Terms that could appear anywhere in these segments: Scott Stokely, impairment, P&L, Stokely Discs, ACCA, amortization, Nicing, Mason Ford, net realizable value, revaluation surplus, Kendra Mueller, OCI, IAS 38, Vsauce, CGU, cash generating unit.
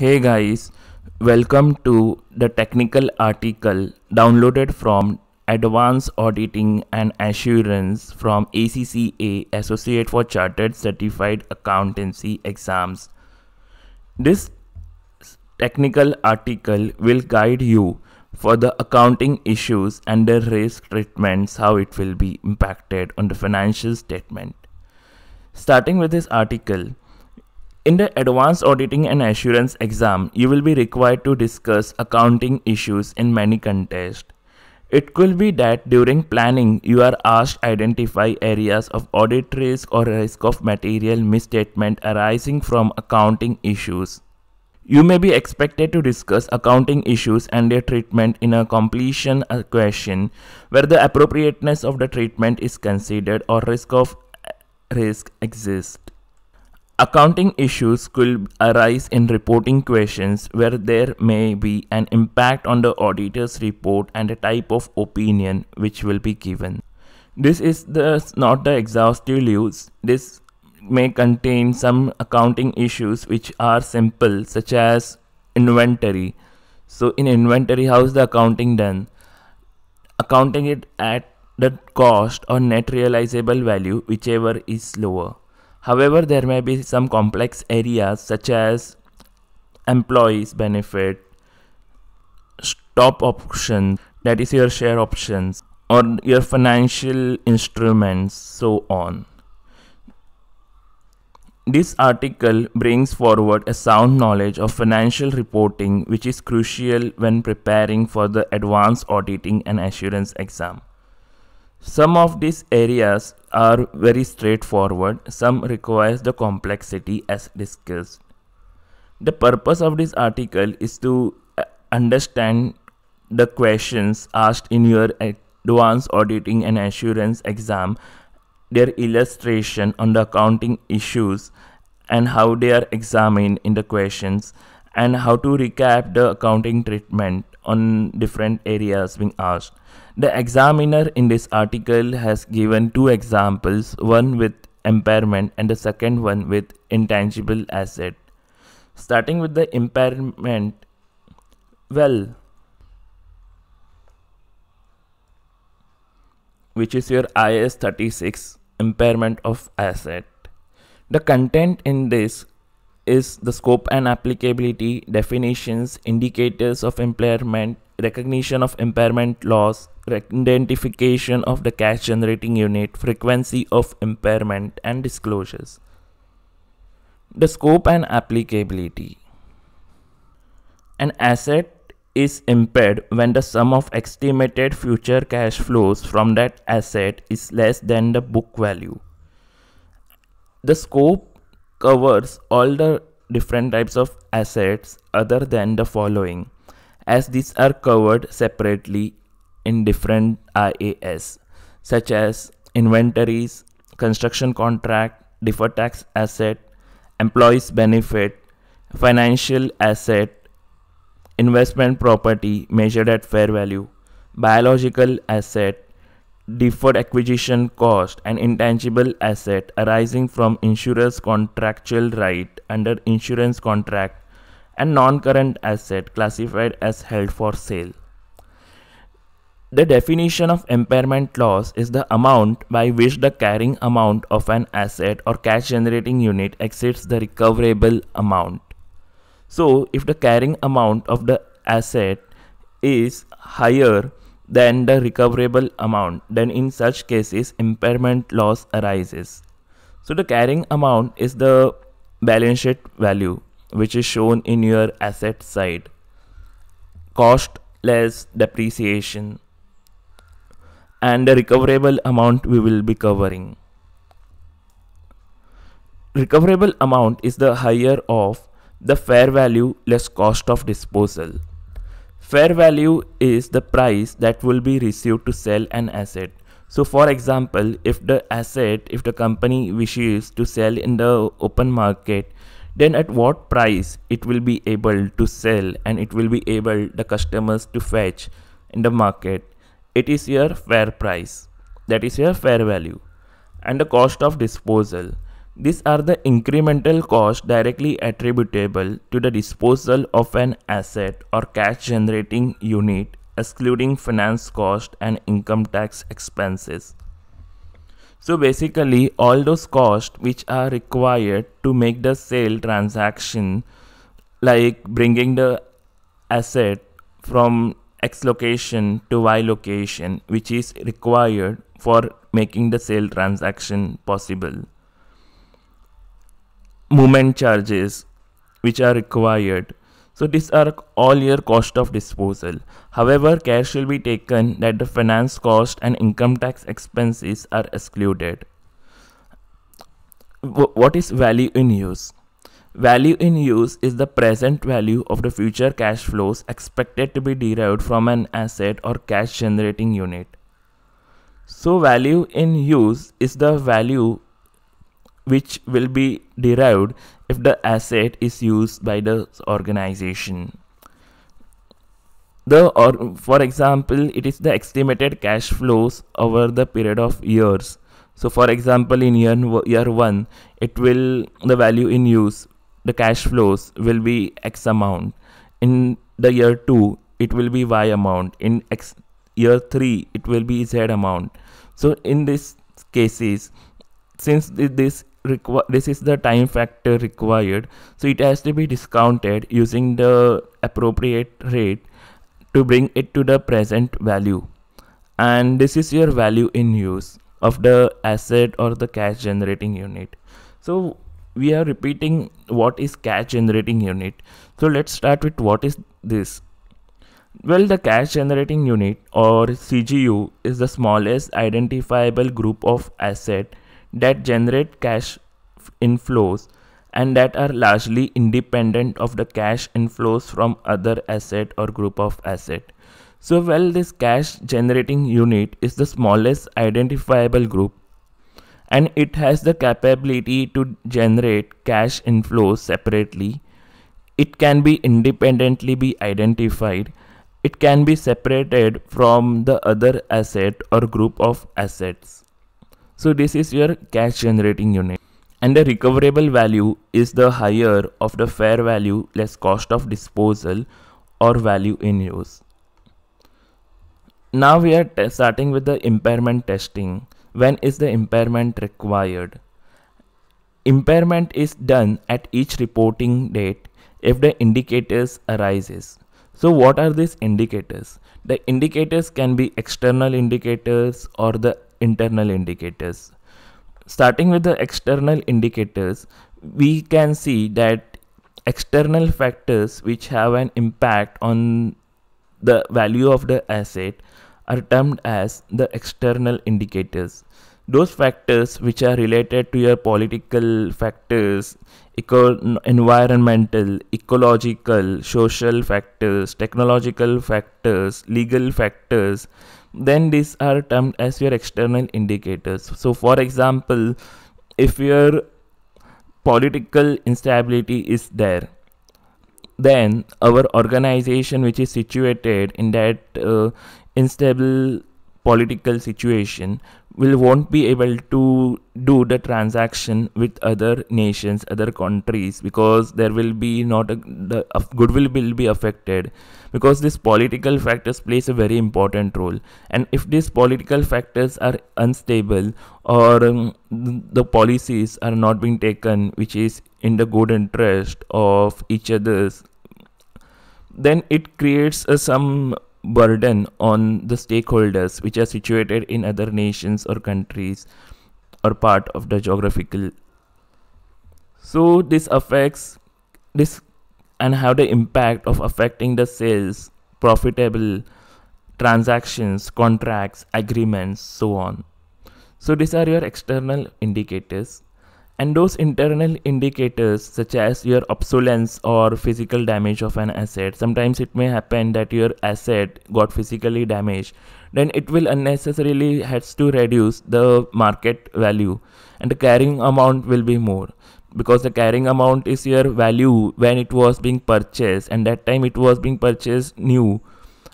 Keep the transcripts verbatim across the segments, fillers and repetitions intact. Hey guys, welcome to the technical article downloaded from Advanced Auditing and Assurance from A C C A, Associate for Chartered Certified Accountancy Exams. This technical article will guide you for the accounting issues and the risk treatments, how it will be impacted on the financial statement. Starting with this article, in the Advanced Auditing and Assurance exam, you will be required to discuss accounting issues in many contexts. It could be that during planning, you are asked to identify areas of audit risk or risk of material misstatement arising from accounting issues. You may be expected to discuss accounting issues and their treatment in a completion question where the appropriateness of the treatment is considered or risk of risk exists. Accounting issues could arise in reporting questions where there may be an impact on the auditor's report and the type of opinion which will be given. This is the, not the exhaustive list. This may contain some accounting issues which are simple, such as inventory. So in inventory, how is the accounting done? Accounting it at the cost or net realizable value, whichever is lower. However, there may be some complex areas such as employees' benefit, stock options, that is your share options, or your financial instruments, so on. This article brings forward a sound knowledge of financial reporting, which is crucial when preparing for the Advanced Auditing and Assurance exam. Some of these areas are very straightforward, some requires the complexity as discussed. The purpose of this article is to understand the questions asked in your Advanced Auditing and Assurance exam, their illustration on the accounting issues and how they are examined in the questions, and how to recap the accounting treatment on different areas being asked. The examiner in this article has given two examples, one with impairment and the second one with intangible asset. Starting with the impairment, well, which is your I A S thirty-six impairment of asset. The content in this is the scope and applicability, definitions, indicators of impairment, recognition of impairment loss, identification of the cash generating unit, frequency of impairment, and disclosures. The scope and applicability. An asset is impaired when the sum of estimated future cash flows from that asset is less than the book value. The scope covers all the different types of assets other than the following, as these are covered separately in different I A S, such as inventories, construction contract, deferred tax asset, employees benefit, financial asset, investment property measured at fair value, biological asset, deferred acquisition cost, and intangible asset arising from insurer's contractual right under insurance contract, and non-current asset classified as held for sale. The definition of impairment loss is the amount by which the carrying amount of an asset or cash generating unit exceeds the recoverable amount. So if the carrying amount of the asset is higher than the recoverable amount, then in such cases impairment loss arises. So the carrying amount is the balance sheet value, which is shown in your asset side, cost less depreciation, and the recoverable amount we will be covering. Recoverable amount is the higher of the fair value less cost of disposal. Fair value is the price that will be received to sell an asset. So for example, if the asset, if the company wishes to sell in the open market, then at what price it will be able to sell and it will be able the customers to fetch in the market. It is your fair price, that is your fair value. And the cost of disposal, These are the incremental costs directly attributable to the disposal of an asset or cash generating unit, excluding finance cost and income tax expenses. So basically all those costs which are required to make the sale transaction, like bringing the asset from X location to Y location, which is required for making the sale transaction possible. Movement charges which are required. So these are all your cost of disposal. However, care shall be taken that the finance cost and income tax expenses are excluded. What is value in use? Value in use is the present value of the future cash flows expected to be derived from an asset or cash generating unit. So value in use is the value which will be derived if the asset is used by the organization. The or for example, it is the estimated cash flows over the period of years. So for example, in year, year one, it will the value in use, the cash flows will be X amount. In the year two, it will be Y amount. In X, year three, it will be Z amount. So in these cases, since this this is the time factor required, so it has to be discounted using the appropriate rate to bring it to the present value. And this is your value in use of the asset or the cash generating unit. So we are repeating what is cash generating unit. So let's start with what is this. Well, the cash generating unit or C G U is the smallest identifiable group of asset that generate cash inflows and that are largely independent of the cash inflows from other asset or group of asset. So well, this cash generating unit is the smallest identifiable group and it has the capability to generate cash inflows separately. It can be independently be identified. It can be separated from the other asset or group of assets. So this is your cash generating unit. And the recoverable value is the higher of the fair value less cost of disposal or value in use. Now we are starting with the impairment testing. When is the impairment required? Impairment is done at each reporting date if the indicators arises. So what are these indicators? The indicators can be external indicators or the internal indicators. Starting with the external indicators, we can see that external factors which have an impact on the value of the asset are termed as the external indicators. Those factors which are related to your political factors, eco- environmental, ecological, social factors, technological factors, legal factors, then these are termed as your external indicators. So for example, if your political instability is there, then our organization which is situated in that uh, unstable political situation will won't be able to do the transaction with other nations, other countries, because there will be not a, the goodwill will be affected, because these political factors plays a very important role. And if these political factors are unstable or um, the policies are not being taken which is in the good interest of each other's, then it creates uh, some burden on the stakeholders which are situated in other nations or countries or part of the geographical. So this affects this and have the impact of affecting the sales, profitable transactions, contracts, agreements, so on. So these are your external indicators. And those internal indicators such as your obsolescence or physical damage of an asset. Sometimes it may happen that your asset got physically damaged, then it will unnecessarily has to reduce the market value and the carrying amount will be more, because the carrying amount is your value when it was being purchased, and that time it was being purchased new,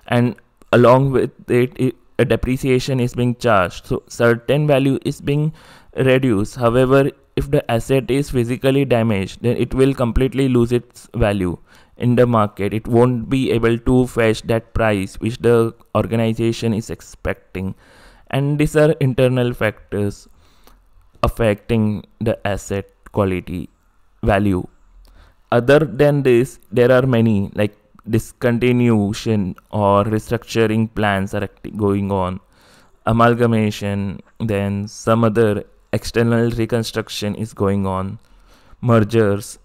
and along with it, it a depreciation is being charged. So certain value is being reduced. However, if the asset is physically damaged, then it will completely lose its value in the market. It won't be able to fetch that price which the organization is expecting. And these are internal factors affecting the asset quality value. Other than this, there are many like discontinuation or restructuring plans are going on, amalgamation, then some other external reconstruction is going on, mergers.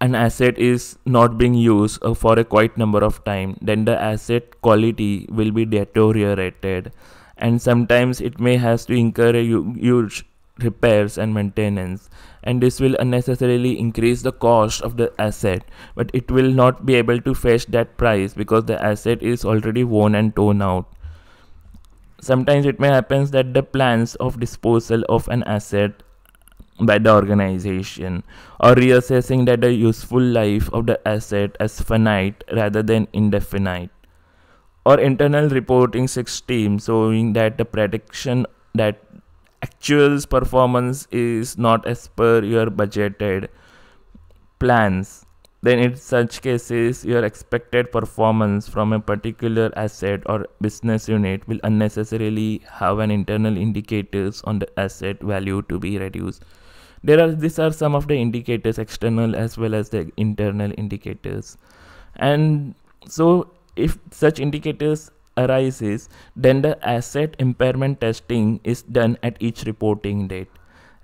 An asset is not being used for a quite number of time, then the asset quality will be deteriorated, and sometimes it may has to incur a huge repairs and maintenance, and this will unnecessarily increase the cost of the asset, but it will not be able to fetch that price because the asset is already worn and torn out. Sometimes it may happen that the plans of disposal of an asset by the organization or reassessing that the useful life of the asset as finite rather than indefinite, or internal reporting system showing that the prediction that actual performance is not as per your budgeted plans, then in such cases your expected performance from a particular asset or business unit will unnecessarily have an internal indicators on the asset value to be reduced. There are these are some of the indicators, external as well as the internal indicators. And so if such indicators arises, then the asset impairment testing is done at each reporting date,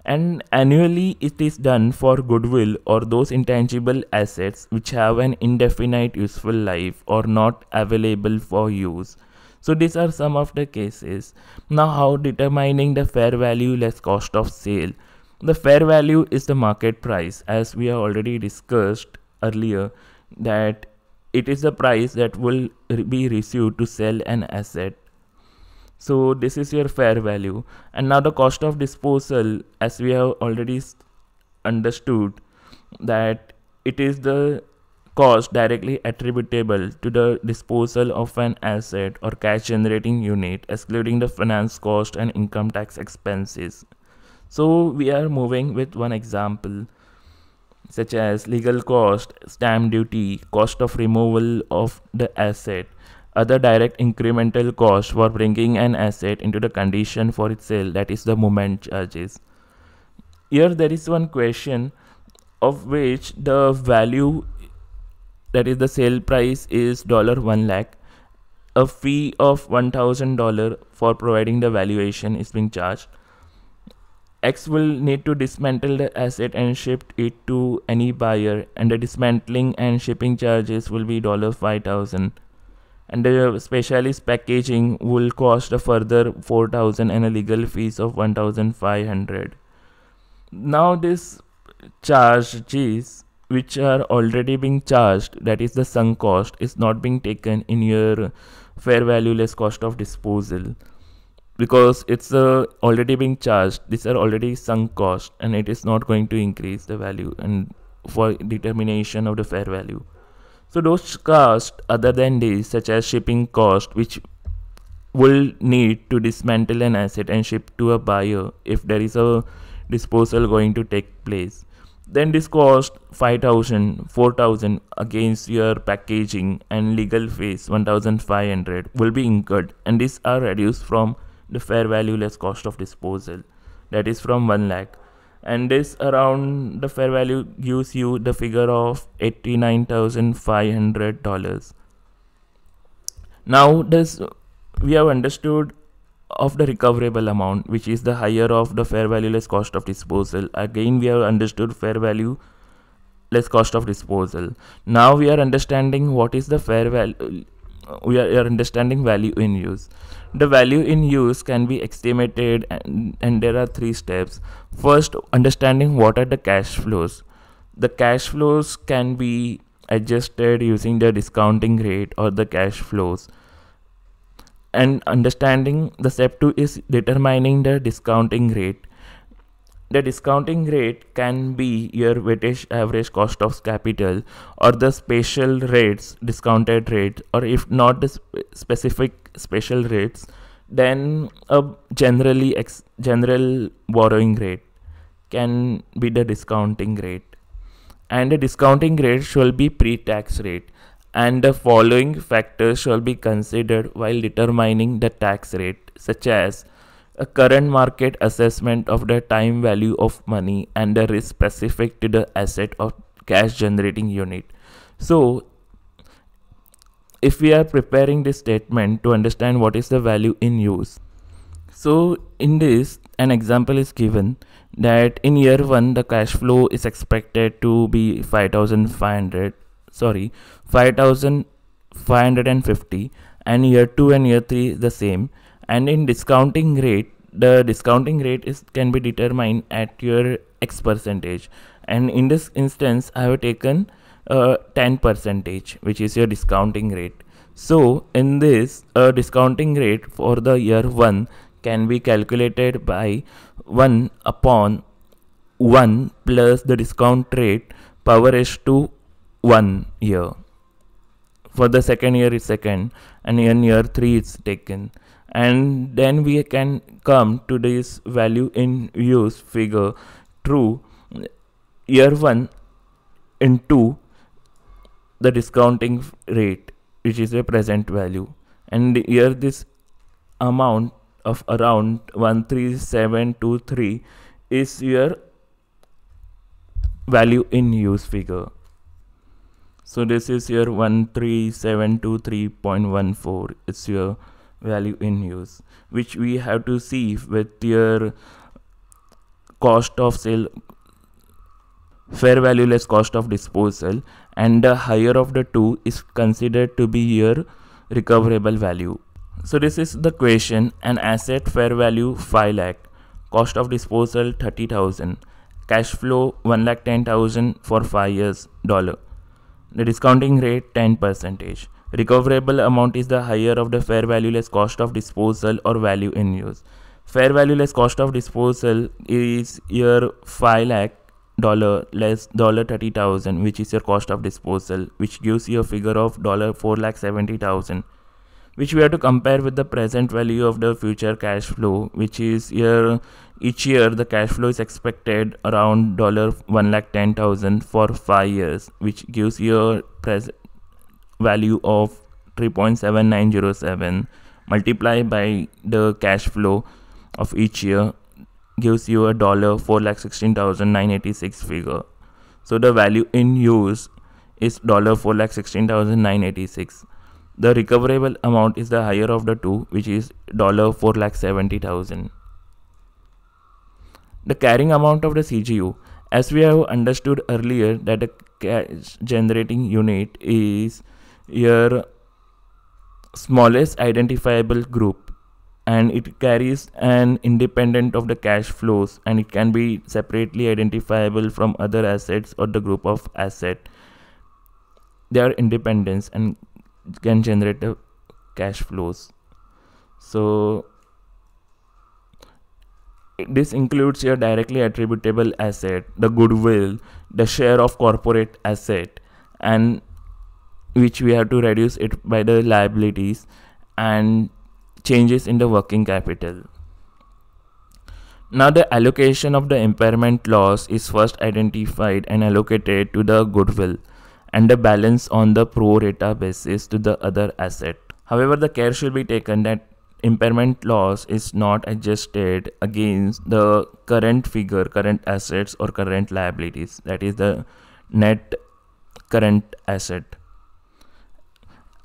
and annually it is done for goodwill or those intangible assets which have an indefinite useful life or not available for use. So these are some of the cases. Now, how determining the fair value less cost of sale? The fair value is the market price, as we have already discussed earlier, that it is the price that will be received to sell an asset. So this is your fair value. And now the cost of disposal, as we have already understood, that it is the cost directly attributable to the disposal of an asset or cash generating unit, excluding the finance cost and income tax expenses. So we are moving with one example, such as legal cost, stamp duty, cost of removal of the asset, other direct incremental cost for bringing an asset into the condition for its sale, that is the moment charges. Here there is one question of which the value, that is the sale price, is one lakh, a fee of one thousand dollars for providing the valuation is being charged. X will need to dismantle the asset and ship it to any buyer, and the dismantling and shipping charges will be five thousand dollars, and the specialist packaging will cost a further four thousand dollars and a legal fees of one thousand five hundred dollars. Now these charges which are already being charged, that is the sunk cost, is not being taken in your fair value less cost of disposal, because it's uh, already being charged. These are already sunk cost, and it is not going to increase the value and for determination of the fair value. So those costs other than these, such as shipping cost, which will need to dismantle an asset and ship to a buyer if there is a disposal going to take place, then this cost five thousand, four thousand against your packaging and legal fees one thousand five hundred will be incurred, and these are reduced from the fair value less cost of disposal, that is from one lakh, and this around the fair value gives you the figure of eighty-nine thousand five hundred dollars. Now this we have understood of the recoverable amount, which is the higher of the fair value less cost of disposal. Again we have understood fair value less cost of disposal. Now we are understanding what is the fair value. We are, we are understanding value in use. The value in use can be estimated, and, and there are three steps. First, understanding what are the cash flows. The cash flows can be adjusted using the discounting rate or the cash flows. And understanding the step two is determining the discounting rate. The discounting rate can be your weighted average cost of capital or the special rates, discounted rate, or if not the sp specific special rates, then a generally ex general borrowing rate. can be the discounting rate, and the discounting rate shall be pre-tax rate, and the following factors shall be considered while determining the tax rate, such as a current market assessment of the time value of money and the risk specific to the asset of cash generating unit. So if we are preparing this statement to understand what is the value in use, so in this an example is given that in year one the cash flow is expected to be five thousand five hundred sorry five thousand five hundred fifty, and year two and year three the same. And in discounting rate, the discounting rate is can be determined at your X percentage, and in this instance I have taken uh, ten percentage, which is your discounting rate. So in this uh, discounting rate for the year one can be calculated by one upon one plus the discount rate power is to one year. For the second year is second, and in year three it's taken. And then we can come to this value in use figure through year one into the discounting rate, which is the present value, and here this amount of around one three seven two three is your value in use figure. So this is your one three seven two three point one four. It's your value in use, which we have to see with your cost of sale, fair value less cost of disposal, and the higher of the two is considered to be your recoverable value. So this is the question: an asset fair value five lakh, cost of disposal thirty thousand, cash flow one lakh ten thousand for five years dollar, the discounting rate ten percentage. Recoverable amount is the higher of the fair value less cost of disposal or value in use. Fair value less cost of disposal is your five lakh dollar less dollar thirty thousand, which is your cost of disposal, which gives you a figure of dollar four lakh seventy thousand, which we have to compare with the present value of the future cash flow, which is your each year the cash flow is expected around dollar one lakh ten thousand for five years, which gives you present value of three point seven nine zero seven multiplied by the cash flow of each year gives you a dollar four lakh sixteen thousand nine eighty six figure. So the value in use is dollar four lakh sixteen thousand nine eighty six. The recoverable amount is the higher of the two, which is dollar four lakh seventy thousand. The carrying amount of the C G U, as we have understood earlier, that the cash generating unit is your smallest identifiable group, and it carries an independent of the cash flows, and it can be separately identifiable from other assets or the group of asset. They are independent and can generate the cash flows. So this includes your directly attributable asset, the goodwill, the share of corporate asset, and which we have to reduce it by the liabilities, and changes in the working capital. Now the allocation of the impairment loss is first identified and allocated to the goodwill, and the balance on the pro rata basis to the other asset. However, the care should be taken that impairment loss is not adjusted against the current figure, current assets or current liabilities, that is the net current asset.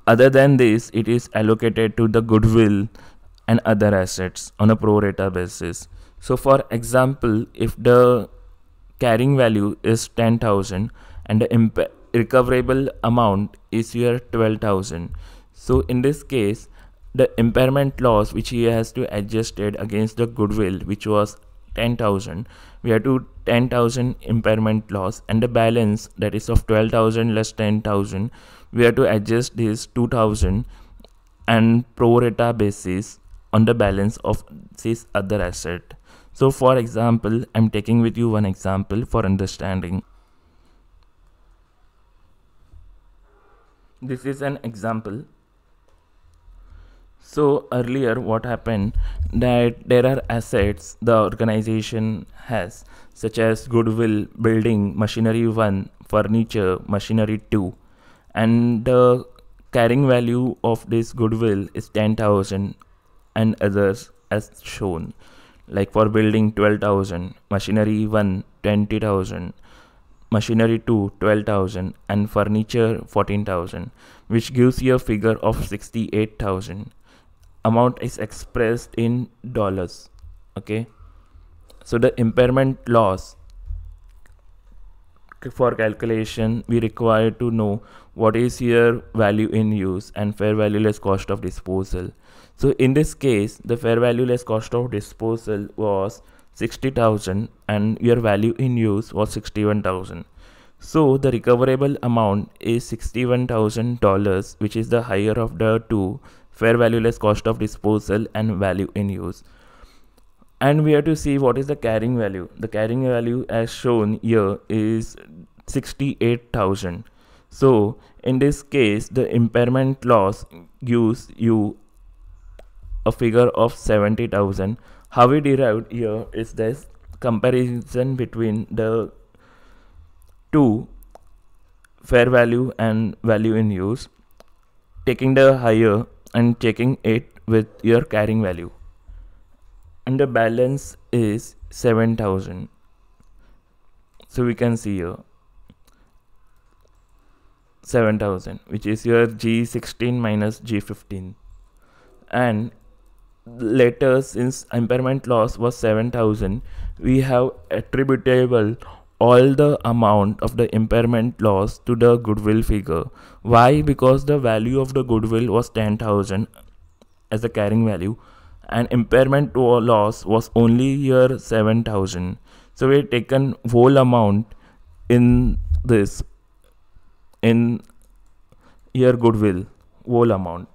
Other than this, it is allocated to the goodwill and other assets on a pro rata basis. So for example, if the carrying value is ten thousand and the recoverable amount is your twelve thousand, so in this case the impairment loss which he has to adjusted against the goodwill, which was ten thousand, we have to ten thousand impairment loss, and the balance, that is of twelve thousand less ten thousand, we have to adjust this two thousand and pro rata basis on the balance of this other asset. So for example, I'm taking with you one example for understanding. This is an example. So earlier what happened that there are assets the organization has, such as goodwill, building, machinery one, furniture, machinery two, and the carrying value of this goodwill is ten thousand and others as shown, like for building twelve thousand, machinery one twenty thousand, machinery two twelve thousand, and furniture fourteen thousand, which gives you a figure of sixty-eight thousand. Amount is expressed in dollars. Okay, so the impairment loss for calculation we require to know what is here value in use and fair value less cost of disposal. So in this case the fair value less cost of disposal was sixty thousand and your value in use was sixty-one thousand. So the recoverable amount is sixty-one thousand dollars, which is the higher of the two, fair value less cost of disposal and value in use. And we have to see what is the carrying value. The carrying value as shown here is sixty-eight thousand. So in this case the impairment loss gives you a figure of seventy thousand. How we derived here is this comparison between the two, fair value and value in use, taking the higher and checking it with your carrying value, and the balance is seven thousand. So we can see here seven thousand, which is your G sixteen minus G fifteen. And later, since impairment loss was seven thousand, we have attributable all the amount of the impairment loss to the goodwill figure. Why? Because the value of the goodwill was ten thousand as the carrying value and impairment loss was only here seven thousand. So we have taken whole amount in this, in here goodwill, whole amount,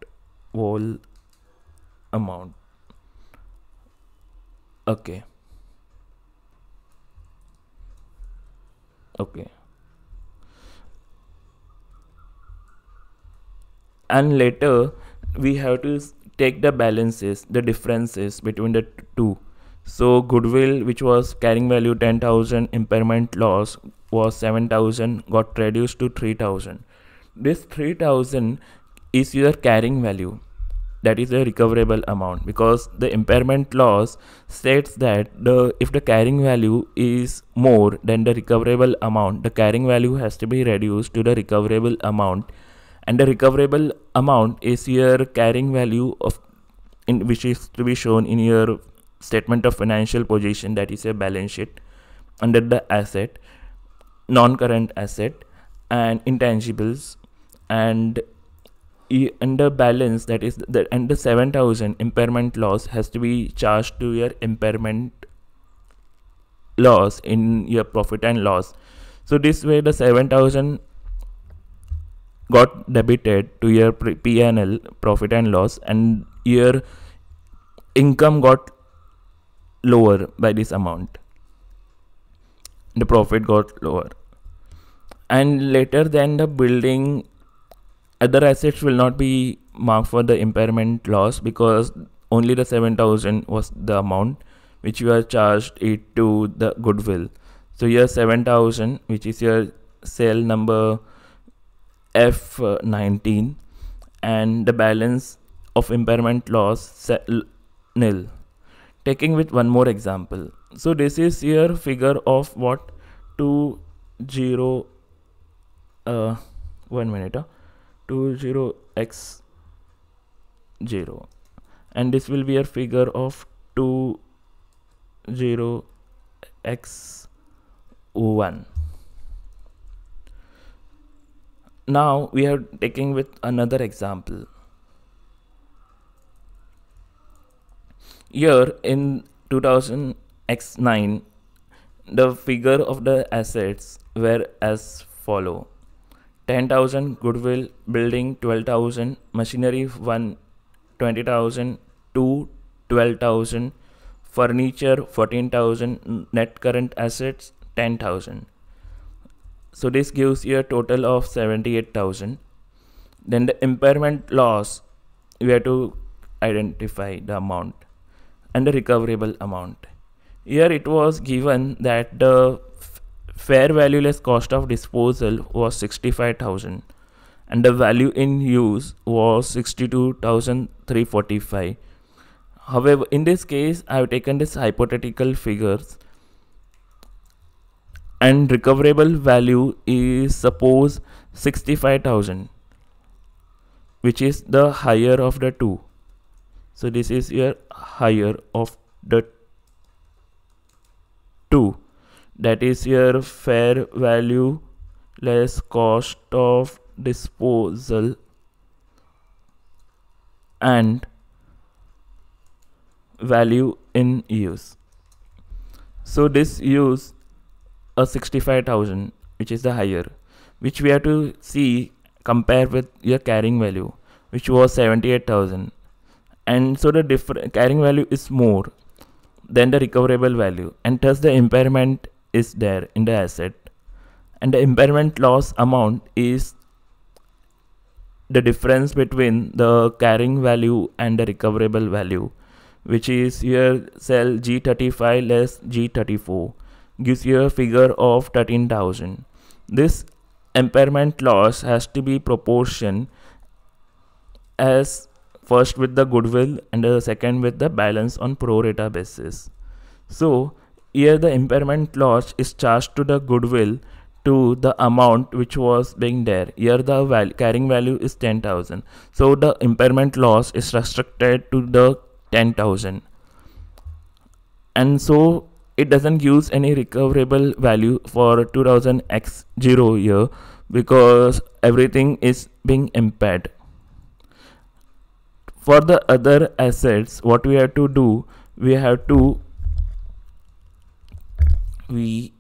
whole amount. Okay. Okay, and later we have to take the balances, the differences between the two. So goodwill, which was carrying value ten thousand, impairment loss was seven thousand, got reduced to three thousand. This three thousand is your carrying value, that is a recoverable amount, because the impairment loss states that the if the carrying value is more than the recoverable amount, the carrying value has to be reduced to the recoverable amount, and the recoverable amount is your carrying value of in which is to be shown in your statement of financial position, that is a balance sheet, under the asset, non-current asset and intangibles, and and the balance, that is the and the seven thousand impairment loss has to be charged to your impairment loss in your profit and loss. So this way the seven thousand got debited to your P and L, profit and loss, and your income got lower by this amount, the profit got lower. And later then the building, other assets will not be marked for the impairment loss because only the seven thousand was the amount which you are charged it to the goodwill. So here seven thousand, which is your cell number F nineteen, and the balance of impairment loss nil. Taking with one more example. So this is your figure of what two zero uh one minute uh, two zero x zero, and this will be a figure of two zero x one. Now we are taking with another example. Here in two thousand x nine the figure of the assets were as follow: ten thousand goodwill, building twelve thousand, machinery one twenty thousand, two twelve thousand, furniture fourteen thousand, net current assets ten thousand. So this gives you a total of seventy-eight thousand. Then the impairment loss we have to identify the amount and the recoverable amount. Here it was given that the fair valueless cost of disposal was sixty-five thousand and the value in use was sixty-two thousand three hundred forty-five. However, in this case, I have taken this hypothetical figures and recoverable value is suppose sixty-five thousand, which is the higher of the two. So this is your higher of the two. That is your fair value less cost of disposal and value in use. So this use a sixty-five thousand, which is the higher, which we have to see compare with your carrying value, which was seventy-eight thousand, and so the different carrying value is more than the recoverable value, and thus the impairment is there in the asset, and the impairment loss amount is the difference between the carrying value and the recoverable value, which is your cell G thirty-five less G thirty-four gives you a figure of thirteen thousand. This impairment loss has to be proportion as first with the goodwill and the second with the balance on pro rata basis. So here the impairment loss is charged to the goodwill to the amount which was being there. Here the val carrying value is ten thousand. So the impairment loss is restricted to the ten thousand. And so it doesn't use any recoverable value for two thousand X zero here because everything is being impaired. For the other assets, what we have to do, we have to we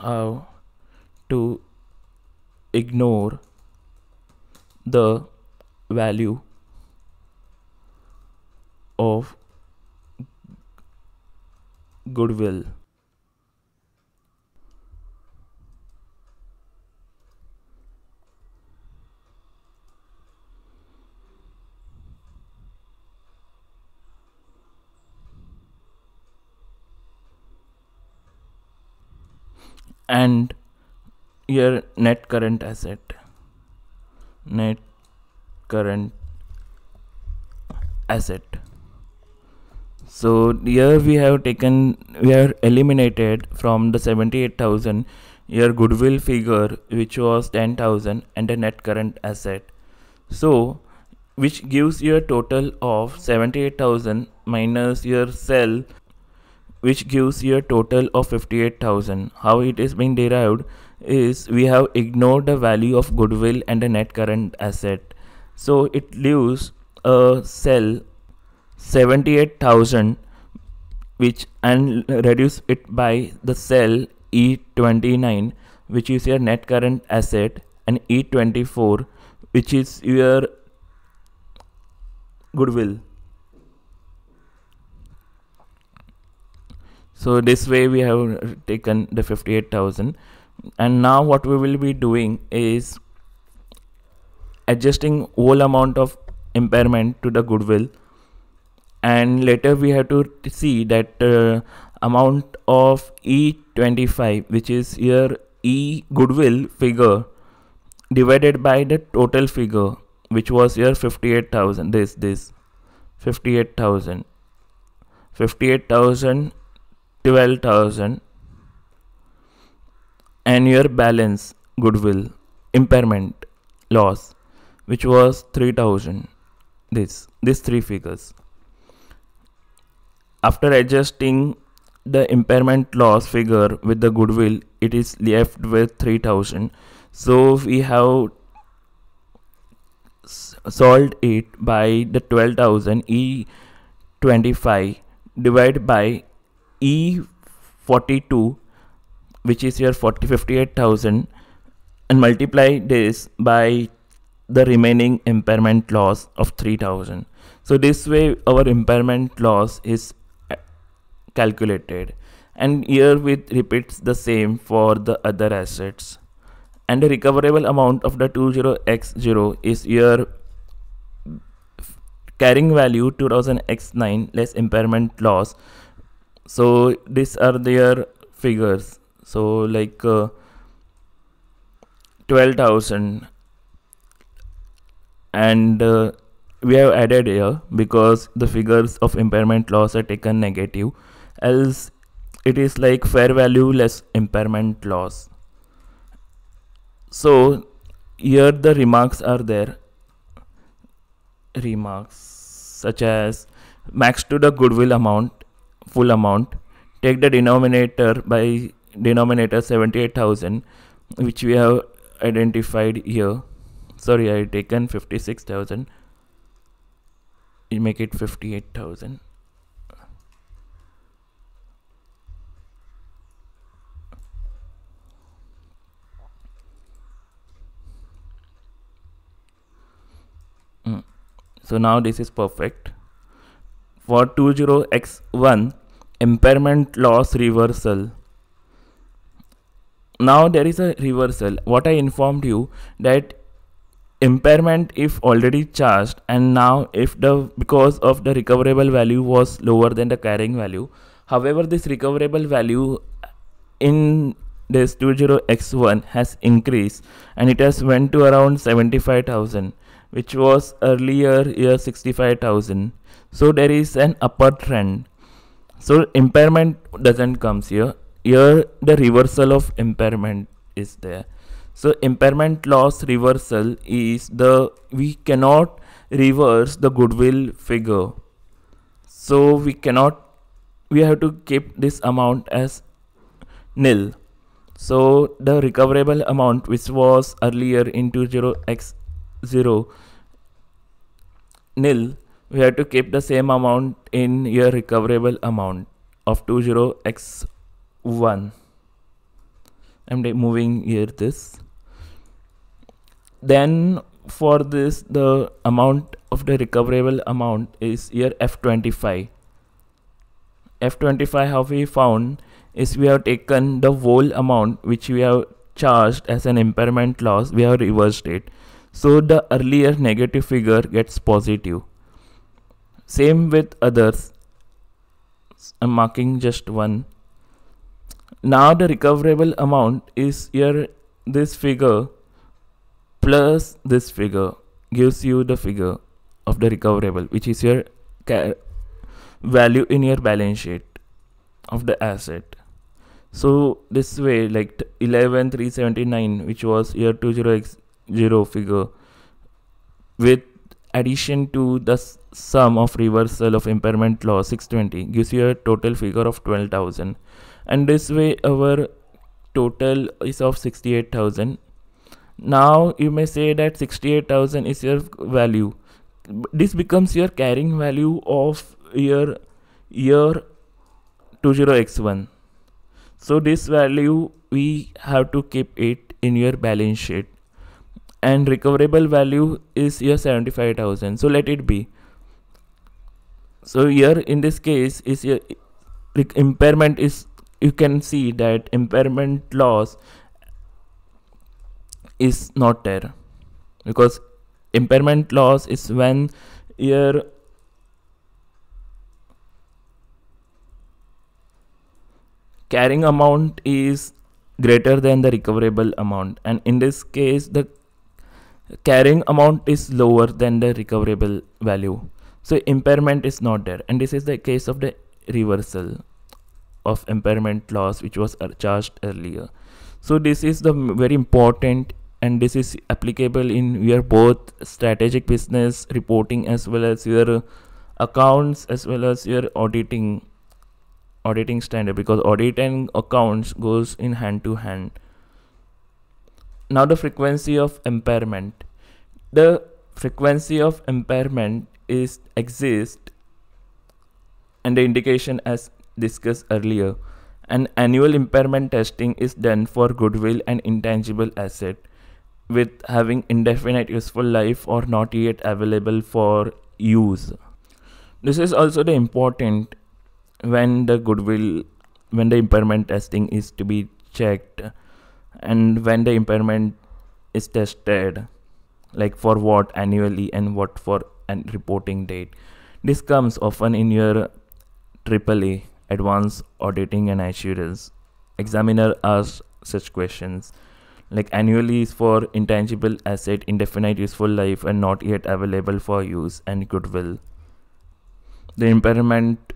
have to ignore the value of goodwill. And your net current asset, net current asset. So here we have taken, we have eliminated from the seventy-eight thousand your goodwill figure, which was ten thousand, and the net current asset. So which gives you a total of seventy-eight thousand minus your cell, which gives you a total of fifty-eight thousand. How it is being derived is we have ignored the value of goodwill and the net current asset. So it leaves a cell seventy-eight thousand, which and reduce it by the cell E twenty-nine, which is your net current asset, and E twenty-four, which is your goodwill. So this way we have taken the fifty-eight thousand, and now what we will be doing is adjusting whole amount of impairment to the goodwill, and later we have to see that uh, amount of E twenty-five, which is your E goodwill figure, divided by the total figure, which was your fifty-eight thousand, this, this, fifty-eight thousand, fifty-eight thousand, twelve thousand, and your balance goodwill impairment loss, which was three thousand, this these three figures. After adjusting the impairment loss figure with the goodwill, it is left with three thousand. So we have solved it by the twelve thousand E twenty-five divided by E forty-two, which is your fifty-eight thousand, and multiply this by the remaining impairment loss of three thousand. So this way our impairment loss is calculated, and here it repeats the same for the other assets. And the recoverable amount of the two thousand X zero is your carrying value two thousand x nine less impairment loss. So these are their figures. So like uh, twelve thousand, and uh, we have added here because the figures of impairment loss are taken negative, else it is like fair value less impairment loss. So here the remarks are there, remarks such as max to the goodwill amount, full amount, take the denominator by denominator seventy-eight thousand, which we have identified here. Sorry, I had taken fifty-six thousand, you make it fifty-eight thousand. Mm. So now this is perfect. For twenty x one, impairment loss reversal. Now there is a reversal. What I informed you, that impairment if already charged, and now if the because of the recoverable value was lower than the carrying value. However, this recoverable value in this twenty x one has increased, and it has went to around seventy-five thousand, which was earlier year sixty-five thousand. So there is an upward trend. So impairment doesn't comes here. Here the reversal of impairment is there. So impairment loss reversal is the, we cannot reverse the goodwill figure. So we cannot, we have to keep this amount as nil. So the recoverable amount which was earlier in twenty x zero nil, we have to keep the same amount in your recoverable amount of twenty x one. I'm moving here this. Then for this, the amount of the recoverable amount is here F twenty-five. F twenty-five, how we found is we have taken the whole amount which we have charged as an impairment loss, we have reversed it. So the earlier negative figure gets positive. Same with others. I'm marking just one. Now the recoverable amount is here, this figure plus this figure gives you the figure of the recoverable, which is your value in your balance sheet of the asset. So this way, like eleven thousand three hundred seventy-nine, which was your twenty x zero figure, with addition to the sum of reversal of impairment loss six twenty, gives you a total figure of twelve thousand, and this way our total is of sixty-eight thousand. Now you may say that sixty-eight thousand is your value. This becomes your carrying value of your year twenty x one. So this value we have to keep it in your balance sheet, and recoverable value is here seventy-five thousand. So let it be. So here in this case is your like impairment is, you can see that impairment loss is not there, because impairment loss is when your carrying amount is greater than the recoverable amount, and in this case the carrying amount is lower than the recoverable value, so impairment is not there. And this is the case of the reversal of impairment loss which was charged earlier. So this is the very important, and this is applicable in your both strategic business reporting as well as your accounts as well as your auditing auditing standard, because audit and accounts goes in hand to hand. Now the frequency of impairment. The frequency of impairment is exist, and the indication as discussed earlier. An annual impairment testing is done for goodwill and intangible asset with having indefinite useful life or not yet available for use. This is also the important when the goodwill, when the impairment testing is to be checked. And when the impairment is tested, like for what annually and what for and reporting date. This comes often in your triple A, Advanced Auditing and Assurance. Examiner asks such questions like annually is for intangible asset, indefinite useful life and not yet available for use, and goodwill. The impairment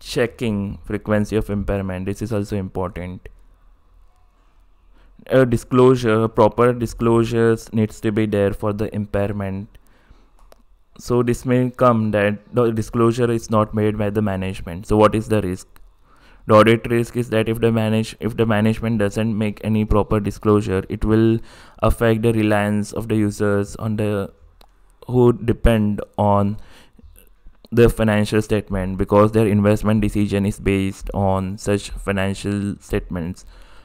checking, frequency of impairment, this is also important. A disclosure, proper disclosures needs to be there for the impairment. So this may come that the disclosure is not made by the management. So what is the risk? The audit risk is that if the manage if the management doesn't make any proper disclosure, it will affect the reliance of the users on the who depend on the financial statement, because their investment decision is based on such financial statements,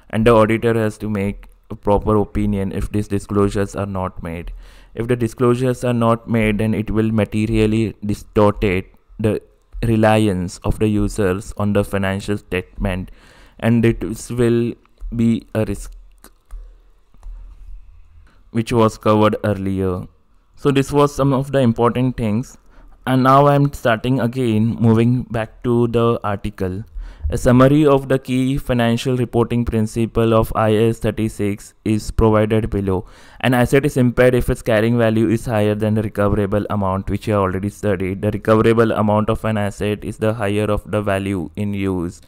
and the auditor has to make a proper opinion if these disclosures are not made. If the disclosures are not made, then it will materially distortate the reliance of the users on the financial statement, and it will be a risk which was covered earlier. So this was some of the important things. And now I'm starting again, moving back to the article. A summary of the key financial reporting principle of I A S thirty-six is provided below. An asset is impaired if its carrying value is higher than the recoverable amount, which I already studied. The recoverable amount of an asset is the higher of the value in use,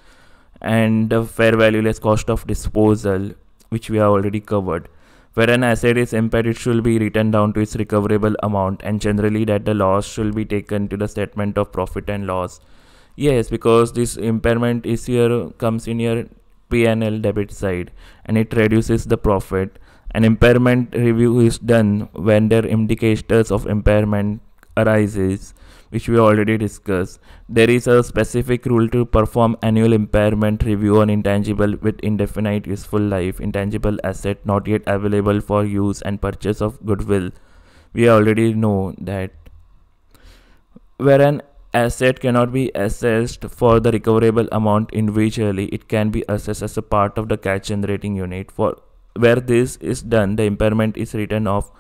and the fair value less cost of disposal, which we have already covered. Where an asset is impaired, it should be written down to its recoverable amount, and generally that the loss should be taken to the statement of profit and loss. Yes, because this impairment is your, comes in your P and L debit side, and it reduces the profit. An impairment review is done when their indicators of impairment arises, which we already discussed. There is a specific rule to perform annual impairment review on intangible with indefinite useful life, intangible asset not yet available for use, and purchase of goodwill. We already know that where an asset cannot be assessed for the recoverable amount individually, it can be assessed as a part of the cash generating unit. For where this is done, the impairment is written off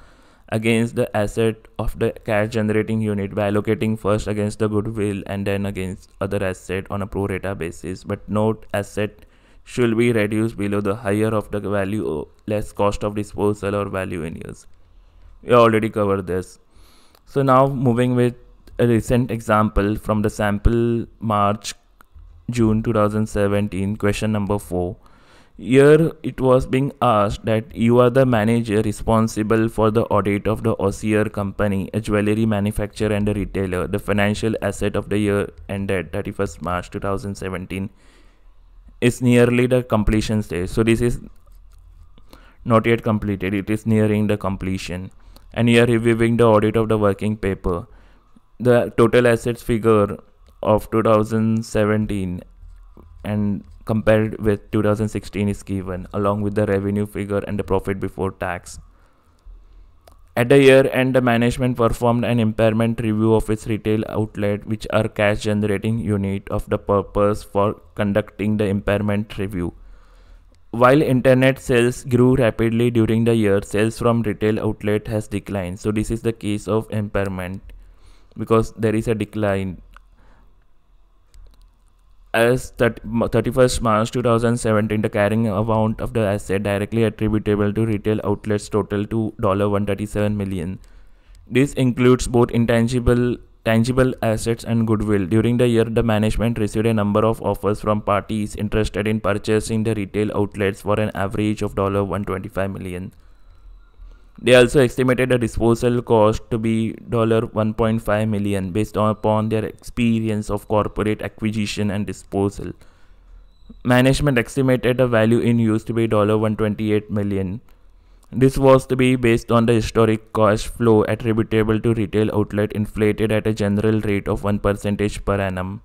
against the asset of the cash generating unit by allocating first against the goodwill and then against other asset on a pro rata basis. But note, asset should be reduced below the higher of the value less cost of disposal or value in use. We already covered this. So now moving with a recent example from the sample March June two thousand seventeen, question number four. Here it was being asked that you are the manager responsible for the audit of the O C I company, a jewellery manufacturer and a retailer. The financial asset of the year ended thirty-first March two thousand seventeen is nearly the completion stage. So this is not yet completed, it is nearing the completion. And you are reviewing the audit of the working paper. The total assets figure of two thousand seventeen and compared with two thousand sixteen is given, along with the revenue figure and the profit before tax. At the year end, the management performed an impairment review of its retail outlet, which are cash generating unit of the purpose for conducting the impairment review. While internet sales grew rapidly during the year, sales from retail outlet has declined. So this is the case of impairment, because there is a decline. As thirty-first March two thousand seventeen, the carrying amount of the asset directly attributable to retail outlets total to one hundred thirty-seven million dollars. This includes both intangible tangible assets and goodwill. During the year, the management received a number of offers from parties interested in purchasing the retail outlets for an average of one hundred twenty-five million dollars. They also estimated the disposal cost to be one point five million dollars based upon their experience of corporate acquisition and disposal. Management estimated the value in use to be one hundred twenty-eight million dollars. This was to be based on the historic cash flow attributable to retail outlet inflated at a general rate of one percent per annum.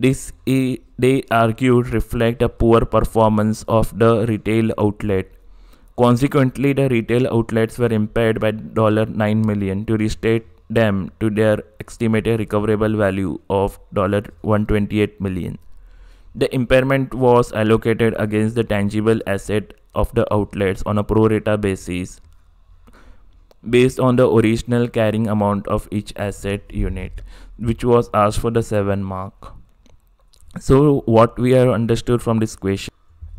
This, they argued, reflects a poor performance of the retail outlet. Consequently, the retail outlets were impaired by nine million dollars to restate them to their estimated recoverable value of one hundred twenty-eight million dollars. The impairment was allocated against the tangible asset of the outlets on a pro rata basis, based on the original carrying amount of each asset unit, which was asked for the seven mark. So what we have understood from this question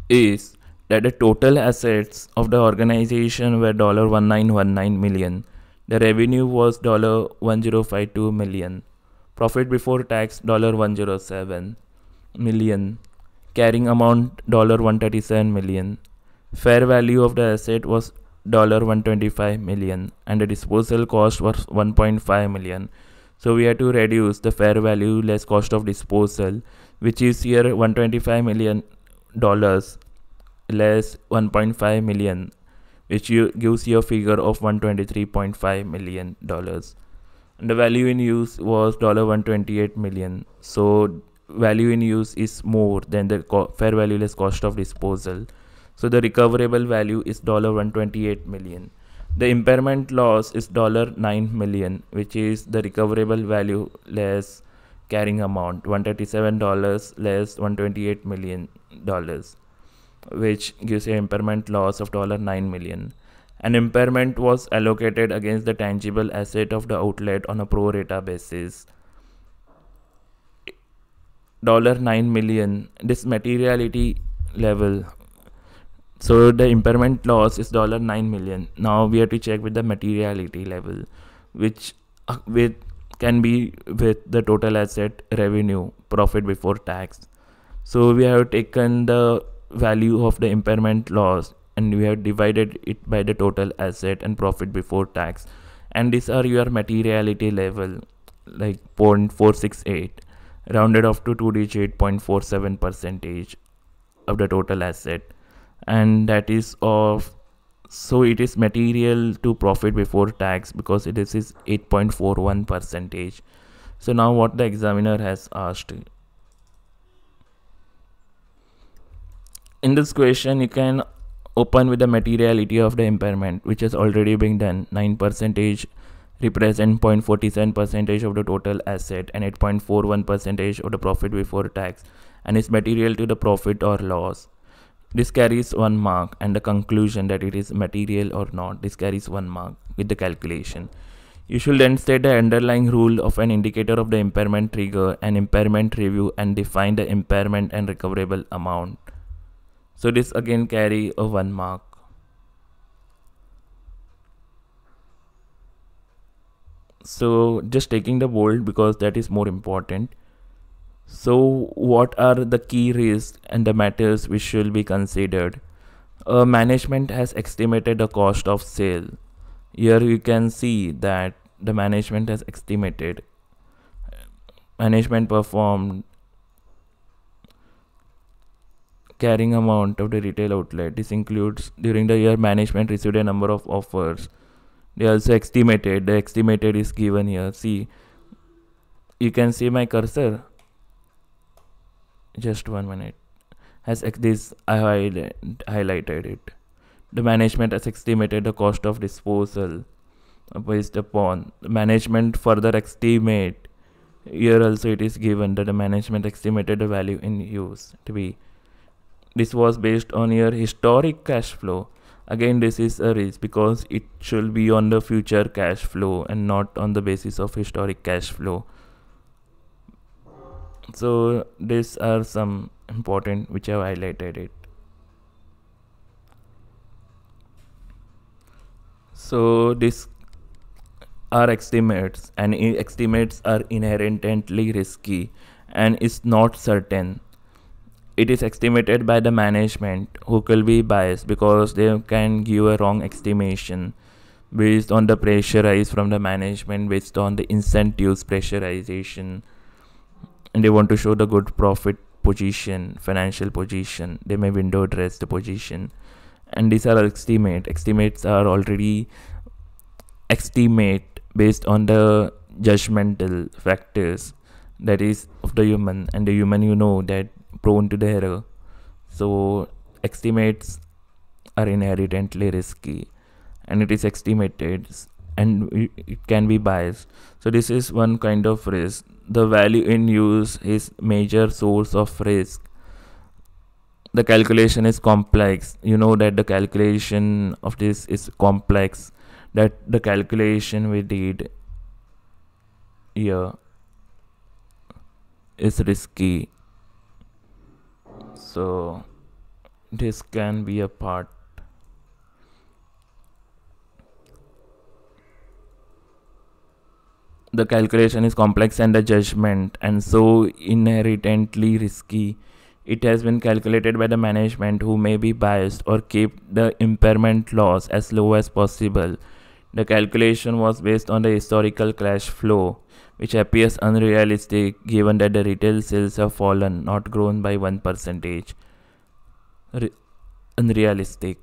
is that the total assets of the organization were one thousand nine hundred nineteen million dollars. The revenue was one thousand fifty-two million dollars. Profit before tax one hundred seven million dollars. Carrying amount one hundred thirty-seven million dollars. Fair value of the asset was one hundred twenty-five million dollars and the disposal cost was one point five million dollars. So we had to reduce the fair value less cost of disposal, which is here one hundred twenty-five million dollars less one point five million dollars, which you gives you a figure of one hundred twenty-three point five million dollars. The value in use was one hundred twenty-eight million dollars. So value in use is more than the fair value less cost of disposal. So the recoverable value is one hundred twenty-eight million dollars. The impairment loss is nine million dollars, which is the recoverable value less carrying amount, one hundred thirty-seven million dollars less one hundred twenty-eight million dollars, which gives an impairment loss of nine million dollars. An impairment was allocated against the tangible asset of the outlet on a pro rata basis. nine million dollars, this materiality level. So the impairment loss is nine million dollars. Now we have to check with the materiality level, which uh, with can be with the total asset, revenue, profit before tax. So we have taken the value of the impairment loss and we have divided it by the total asset and profit before tax, and these are your materiality level like zero point four six eight rounded off to two digit zero point four seven percentage of the total asset, and that is of, so it is material to profit before tax because this is eight point four one percentage. So now what the examiner has asked in this question, you can open with the materiality of the impairment, which has already been done. Nine percentage represent zero point four seven percentage of the total asset and eight point four one percentage of the profit before tax, and is material to the profit or loss. This carries one mark, and the conclusion that it is material or not, this carries one mark with the calculation. You should then state the underlying rule of an indicator of the impairment trigger and impairment review and define the impairment and recoverable amount. So this again carry a one mark. So just taking the bold because that is more important. So what are the key risks and the matters which should be considered? Uh, management has estimated the cost of sale. Here you can see that the management has estimated. Management performed carrying amount of the retail outlet. This includes during the year management received a number of offers. They also estimated. The estimated is given here. See, you can see my cursor. Just one minute. As this I highlighted it. The management has estimated the cost of disposal based upon the management further estimate. Here also it is given that the management estimated the value in use to be. This was based on your historic cash flow. Again, this is a risk because it should be on the future cash flow and not on the basis of historic cash flow. So these are some important which I have highlighted it. So these are estimates, and estimates are inherently risky and is not certain. It is estimated by the management, who could be biased because they can give a wrong estimation based on the pressurized from the management, based on the incentives pressurization. And they want to show the good profit position, financial position. They may window dress the position, and these are estimate. Estimates are already estimate based on the judgmental factors, that is of the human, and the human you know that prone to the error. So estimates are inherently risky, and it is estimated, and it can be biased. So this is one kind of risk. The value in use is major source of risk. The calculation is complex. You know that the calculation of this is complex. that the calculation we did here is risky, so this can be a part. The calculation is complex and the judgment and so inherently risky. It has been calculated by the management, who may be biased, or keep the impairment loss as low as possible. The calculation was based on the historical cash flow, which appears unrealistic given that the retail sales have fallen, not grown, by one percent. Unrealistic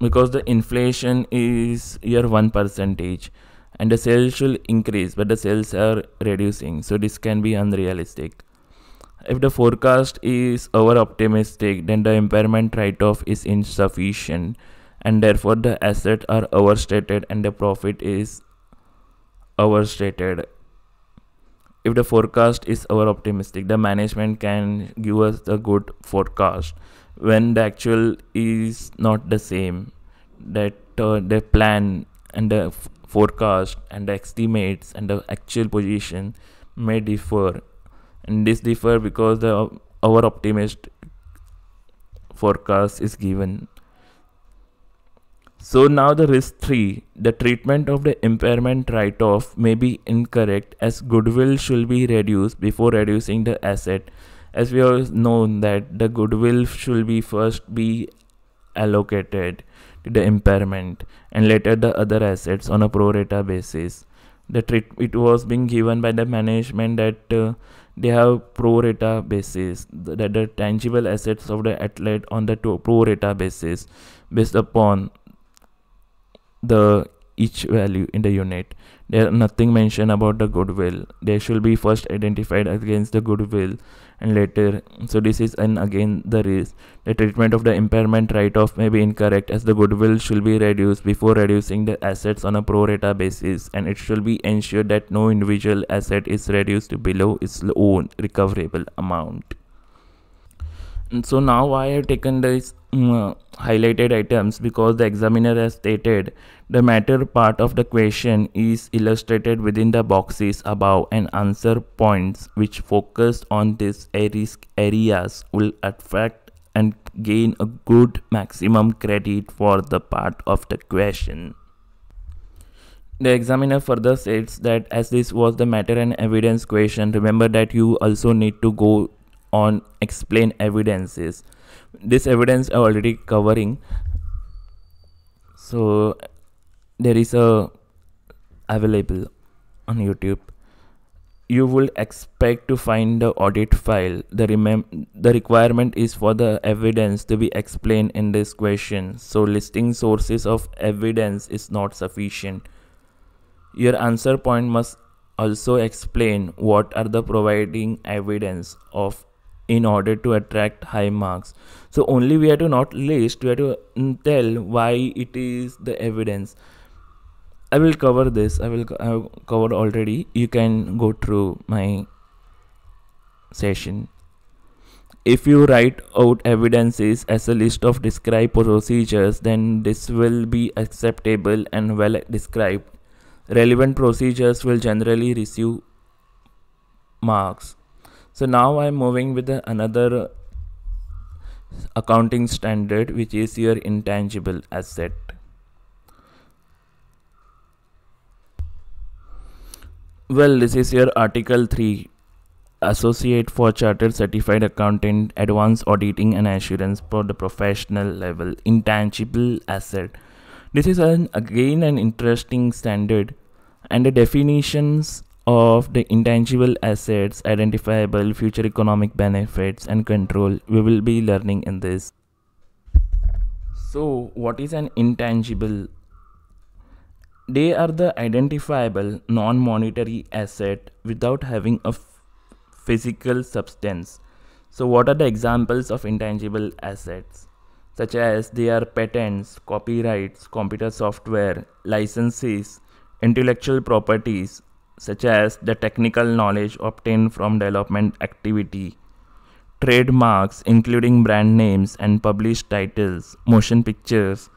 because the inflation is here one percent and the sales should increase, but the sales are reducing, so this can be unrealistic. If the forecast is over optimistic, then the impairment write-off is insufficient and therefore the assets are overstated and the profit is overstated. If the forecast is over optimistic, the management can give us a good forecast when the actual is not the same, that uh, the plan and the forecast and the estimates and the actual position may differ. And this differ because the over optimistic forecast is given. So now the risk three, the treatment of the impairment write-off may be incorrect, as goodwill should be reduced before reducing the asset, as we have known that the goodwill should be first be allocated to the impairment and later the other assets on a pro rata basis. The treat it was being given by the management that uh, they have pro rata basis, that the tangible assets of the athlete on the pro rata basis based upon the each value in the unit. There are nothing mentioned about the goodwill. They should be first identified against the goodwill and later. So this is an again the risk. The treatment of the impairment write-off may be incorrect, as the goodwill should be reduced before reducing the assets on a pro rata basis, and it should be ensured that no individual asset is reduced to below its own recoverable amount. And so now I have taken this Mm, highlighted items because the examiner has stated the matter part of the question is illustrated within the boxes above, and answer points which focus on these areas will attract and gain a good maximum credit for the part of the question. The examiner further states that as this was the matter and evidence question, remember that you also need to go on explain evidences. This evidence I already covering, so there is a available on YouTube. You will expect to find the audit file. The remem the requirement is for the evidence to be explained in this question, so listing sources of evidence is not sufficient. Your answer point must also explain what are the providing evidence of in order to attract high marks. So only we have to not list, we have to tell why it is the evidence. I will cover this, I will I have covered already. You can go through my session. If you write out evidences as a list of described procedures, then this will be acceptable and well described. Relevant procedures will generally receive marks. So now I am moving with another accounting standard, which is your intangible asset. Well, this is your Article three, Associate for Chartered Certified Accountant, Advanced Auditing and Assurance for the Professional Level, Intangible Asset. This is an, again an interesting standard, and the definitions of the intangible assets, identifiable, future economic benefits and control, we will be learning in this. So what is an intangible? They are the identifiable non-monetary asset without having a physical substance. So what are the examples of intangible assets? Such as they are patents, copyrights, computer software, licenses, intellectual properties, such as the technical knowledge obtained from development activity, trademarks including brand names and published titles, motion pictures,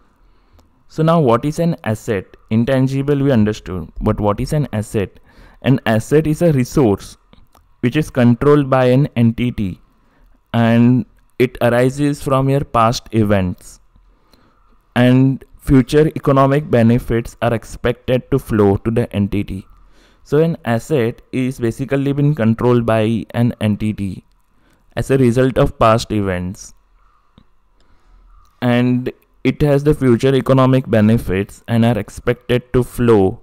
So now what is an asset? Intangible we understood, but what is an asset? An asset is a resource which is controlled by an entity and it arises from your past events, and future economic benefits are expected to flow to the entity. So an asset is basically been controlled by an entity as a result of past events, and it has the future economic benefits and are expected to flow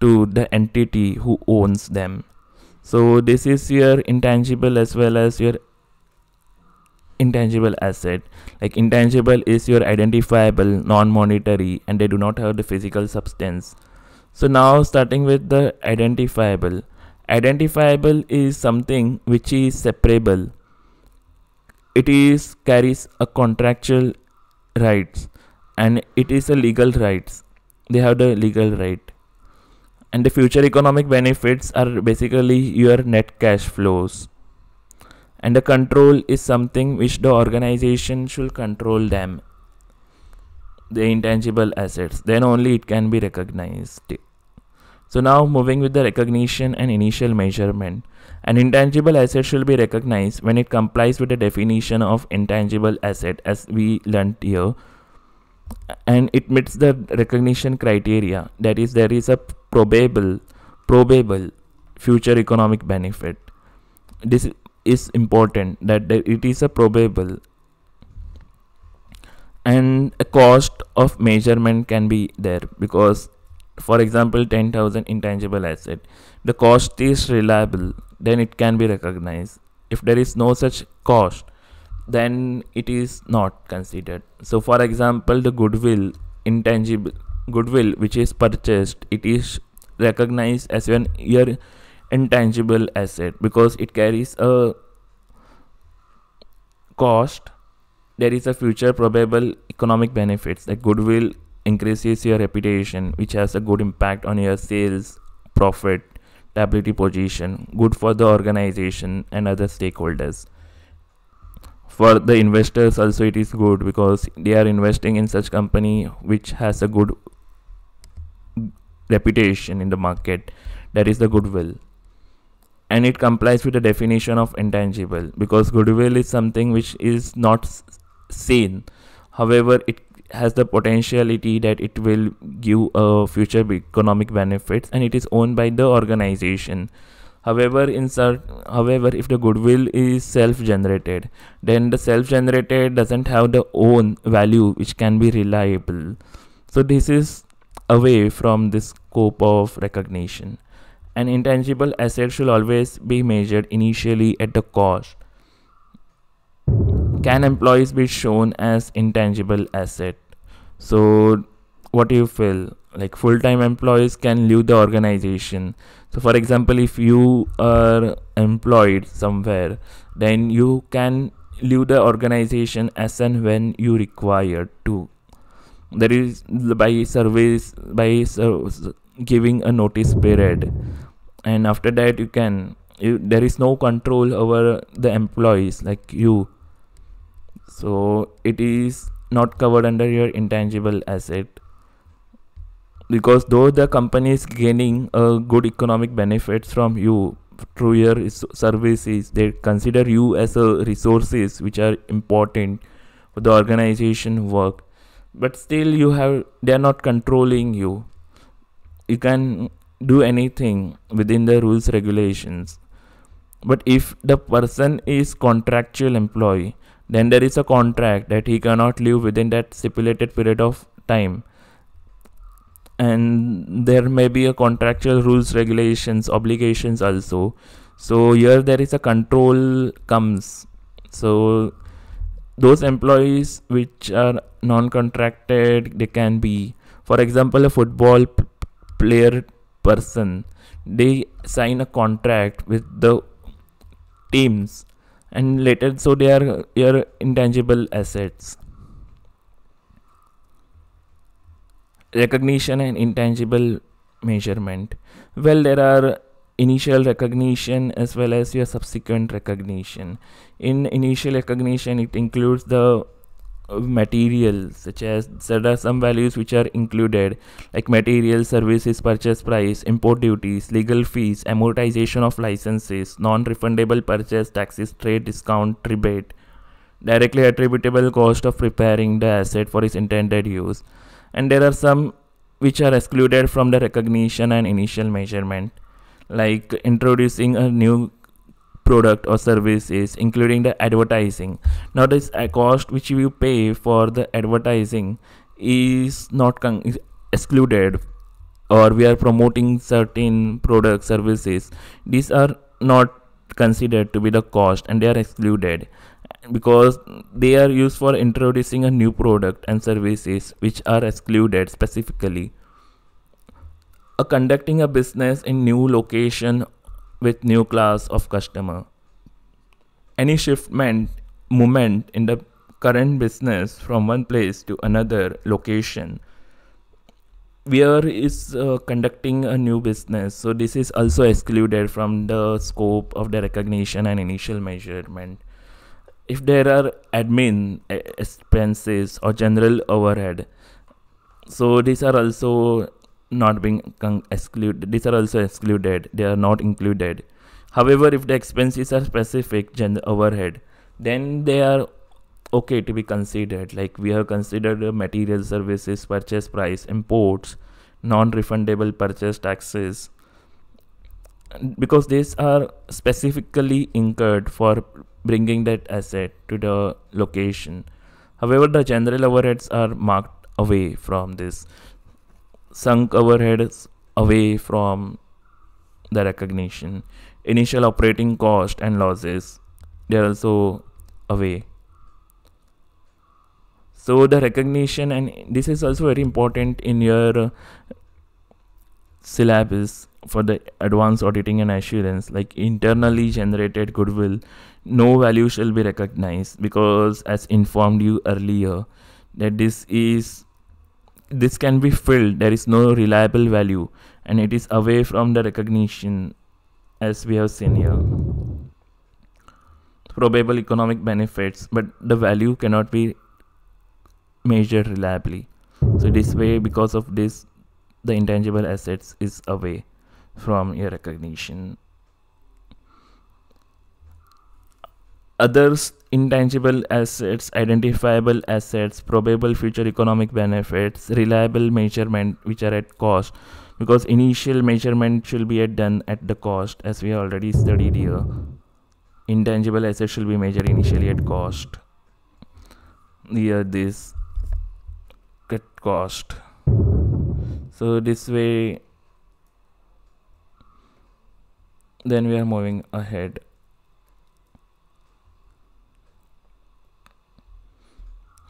to the entity who owns them. So this is your intangible as well as your intangible asset. Like intangible is your identifiable, non-monetary, and they do not have the physical substance. So now starting with the identifiable. Identifiable is something which is separable. It is carries a contractual rights and it is a legal rights. They have the legal right. And the future economic benefits are basically your net cash flows. And the control is something which the organization should control them, the intangible assets. Then only it can be recognized. So now moving with the recognition and initial measurement. An intangible asset should be recognized when it complies with the definition of intangible asset as we learned here. And it meets the recognition criteria. That is, there is a probable, probable future economic benefit. This is important, that it is a probable, and a cost of measurement can be there, because for example ten thousand intangible asset, the cost is reliable, then it can be recognized. If there is no such cost, then it is not considered. So for example, the goodwill, intangible goodwill which is purchased, it is recognized as an your intangible asset because it carries a cost. There is a future probable economic benefits. Like goodwill increases your reputation, which has a good impact on your sales, profit, stability position, good for the organization and other stakeholders. For the investors also it is good, because they are investing in such company which has a good reputation in the market. That is the goodwill. And it complies with the definition of intangible, because goodwill is something which is not seen. However, it has the potentiality that it will give a future economic benefits, and it is owned by the organization. However, insert, however, if the goodwill is self-generated, then the self-generated doesn't have the own value which can be reliable. So this is away from the scope of recognition. An intangible asset should always be measured initially at the cost. Can employees be shown as intangible asset? So what do you feel? Like full-time employees can leave the organization. So for example, if you are employed somewhere, then you can leave the organization as and when you require to. There is by service, by service, giving a notice period, and after that you can you, there is no control over the employees like you, so it is not covered under your intangible asset. Because though the company is gaining a good economic benefits from you through your services, they consider you as a resources which are important for the organization work, but still you have they are not controlling you. You can do anything within the rules regulations. But if the person is contractual employee, then there is a contract that he cannot leave within that stipulated period of time. And there may be a contractual rules, regulations, obligations also. So here there is a control comes. So those employees which are non-contracted, they can be, for example, a football player person, they sign a contract with the teams, and later so they are your intangible assets. Recognition and intangible measurement. Well, there are initial recognition as well as your subsequent recognition. In initial recognition, it includes the materials, such as there are some values which are included like material, services, purchase price, import duties, legal fees, amortization of licenses, non-refundable purchase taxes, trade discount, rebate, directly attributable cost of preparing the asset for its intended use, and there are some which are excluded from the recognition and initial measurement, like introducing a new product or services, including the advertising. Now this uh, cost which you pay for the advertising is not con is excluded, or we are promoting certain product services, these are not considered to be the cost and they are excluded because they are used for introducing a new product and services which are excluded specifically. Uh, conducting a business in new location with new class of customer. Any shiftment movement in the current business from one place to another location. Where is uh, conducting a new business, so this is also excluded from the scope of the recognition and initial measurement. If there are admin expenses or general overhead, so these are also not being excluded, these are also excluded, they are not included. However, if the expenses are specific general overhead, then they are okay to be considered, like we have considered uh, material, services, purchase price, imports, non-refundable purchase taxes, because these are specifically incurred for bringing that asset to the location. However, the general overheads are marked away from this, sunk overheads away from the recognition, initial operating cost and losses, they are also away. So the recognition, and this is also very important in your uh, syllabus for the advanced auditing and assurance, like internally generated goodwill, no value shall be recognized, because as informed you earlier that this is this can be filled, there is no reliable value and it is away from the recognition, as we have seen here. Probable economic benefits, but the value cannot be measured reliably, so this way, because of this, the intangible assets is away from your recognition. Others intangible assets, identifiable assets, probable future economic benefits, reliable measurement which are at cost, because initial measurement should be done at the cost, as we already studied here. Intangible assets should be measured initially at cost. Here this at cost. So this way, then we are moving ahead.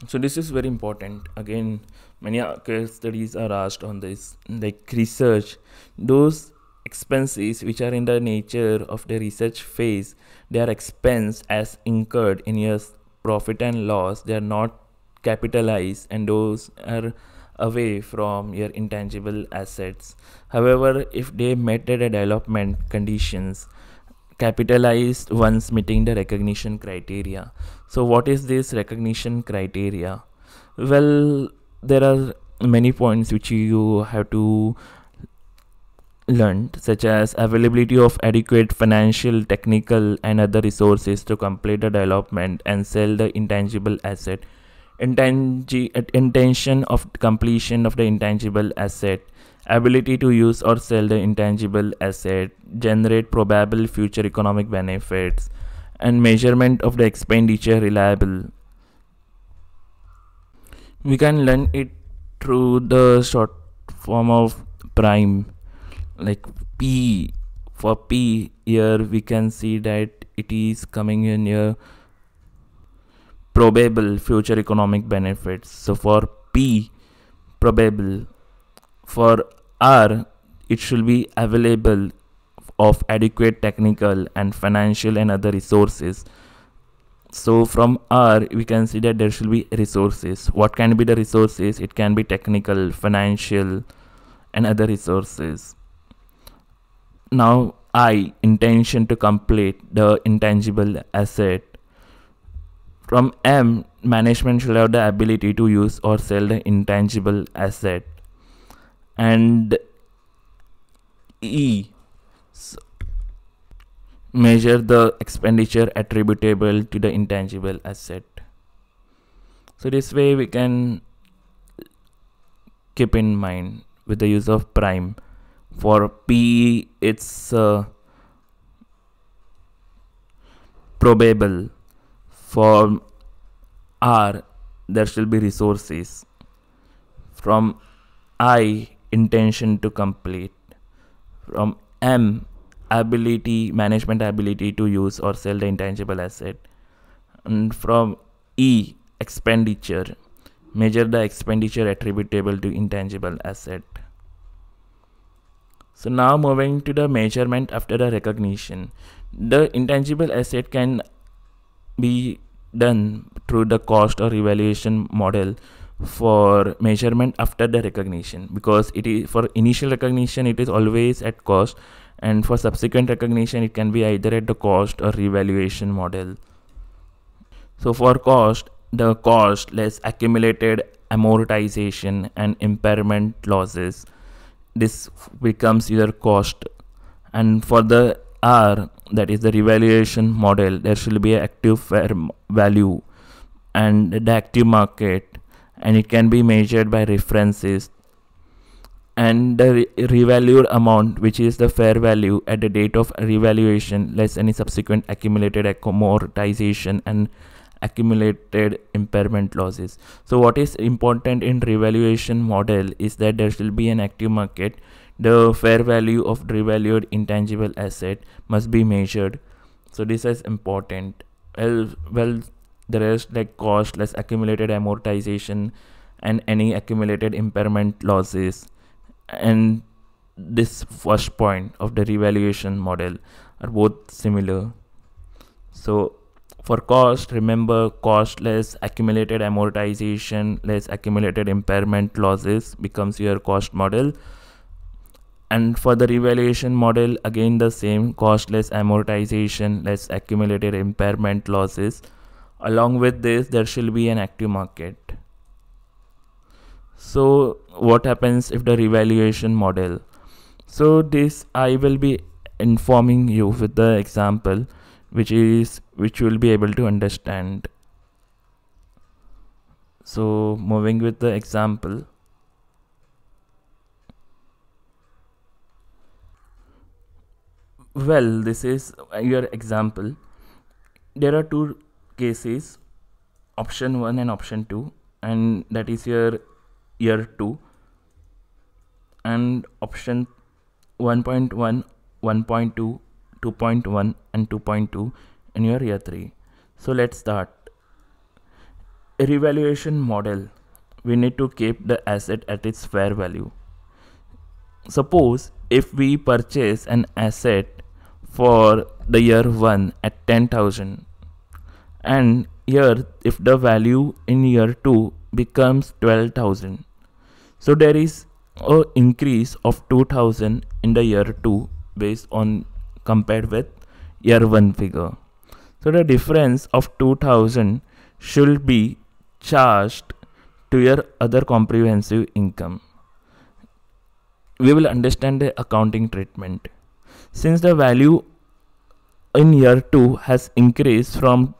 So this is very important. Again, many case studies are asked on this, like research. Those expenses which are in the nature of the research phase, they are expensed as incurred in your profit and loss. They are not capitalized, and those are away from your intangible assets. However, if they met the development conditions, capitalized once meeting the recognition criteria. So what is this recognition criteria? Well, there are many points which you have to learn, such as availability of adequate financial, technical and other resources to complete the development and sell the intangible asset, intention of completion of the intangible asset, ability to use or sell the intangible asset, generate probable future economic benefits, and measurement of the expenditure reliable. We can learn it through the short form of prime, like P. For P here we can see that it is coming in here probable future economic benefits. So for P, probable. For R, it should be available of adequate technical and financial and other resources. So from R, we can see that there should be resources. What can be the resources? It can be technical, financial, and other resources. Now I, intention to complete the intangible asset. From M, management should have the ability to use or sell the intangible asset. And E, so measure the expenditure attributable to the intangible asset. So this way we can keep in mind with the use of prime. For P E, it's uh, probable. For R, there shall be resources. From I, intention to complete. From M, ability, management ability to use or sell the intangible asset. And from E, expenditure, measure the expenditure attributable to intangible asset. So now moving to the measurement after the recognition. The intangible asset can be done through the cost or evaluation model for measurement after the recognition, because it is for initial recognition it is always at cost, and for subsequent recognition it can be either at the cost or revaluation model. So for cost, the cost less accumulated amortization and impairment losses, this becomes your cost. And for the R, that is the revaluation model, there should be an active fair value and the active market, and it can be measured by references, and the re revalued amount, which is the fair value at the date of revaluation less any subsequent accumulated amortization and accumulated impairment losses. So what is important in revaluation model is that there should be an active market. The fair value of revalued intangible asset must be measured. So this is important. Well, well the rest like cost less accumulated amortization and any accumulated impairment losses and this first point of the revaluation model are both similar. So for cost, remember cost less accumulated amortization less accumulated impairment losses becomes your cost model. And for the revaluation model, again the same, cost less amortization less accumulated impairment losses. Along with this, there should be an active market. So what happens if the revaluation model? So this I will be informing you with the example, which is which you will be able to understand. So moving with the example. Well, this is your example. There are two cases, option one and option two, and that is your year two, and option one point one, one point two, two point one and two point two in your year three. So let's start. A revaluation model. We need to keep the asset at its fair value. Suppose if we purchase an asset for the year one at ten thousand, and here if the value in year two becomes twelve thousand, so there is an increase of two thousand in the year two based on compared with year one figure. So the difference of two thousand should be charged to your other comprehensive income. We will understand the accounting treatment. Since the value in year two has increased from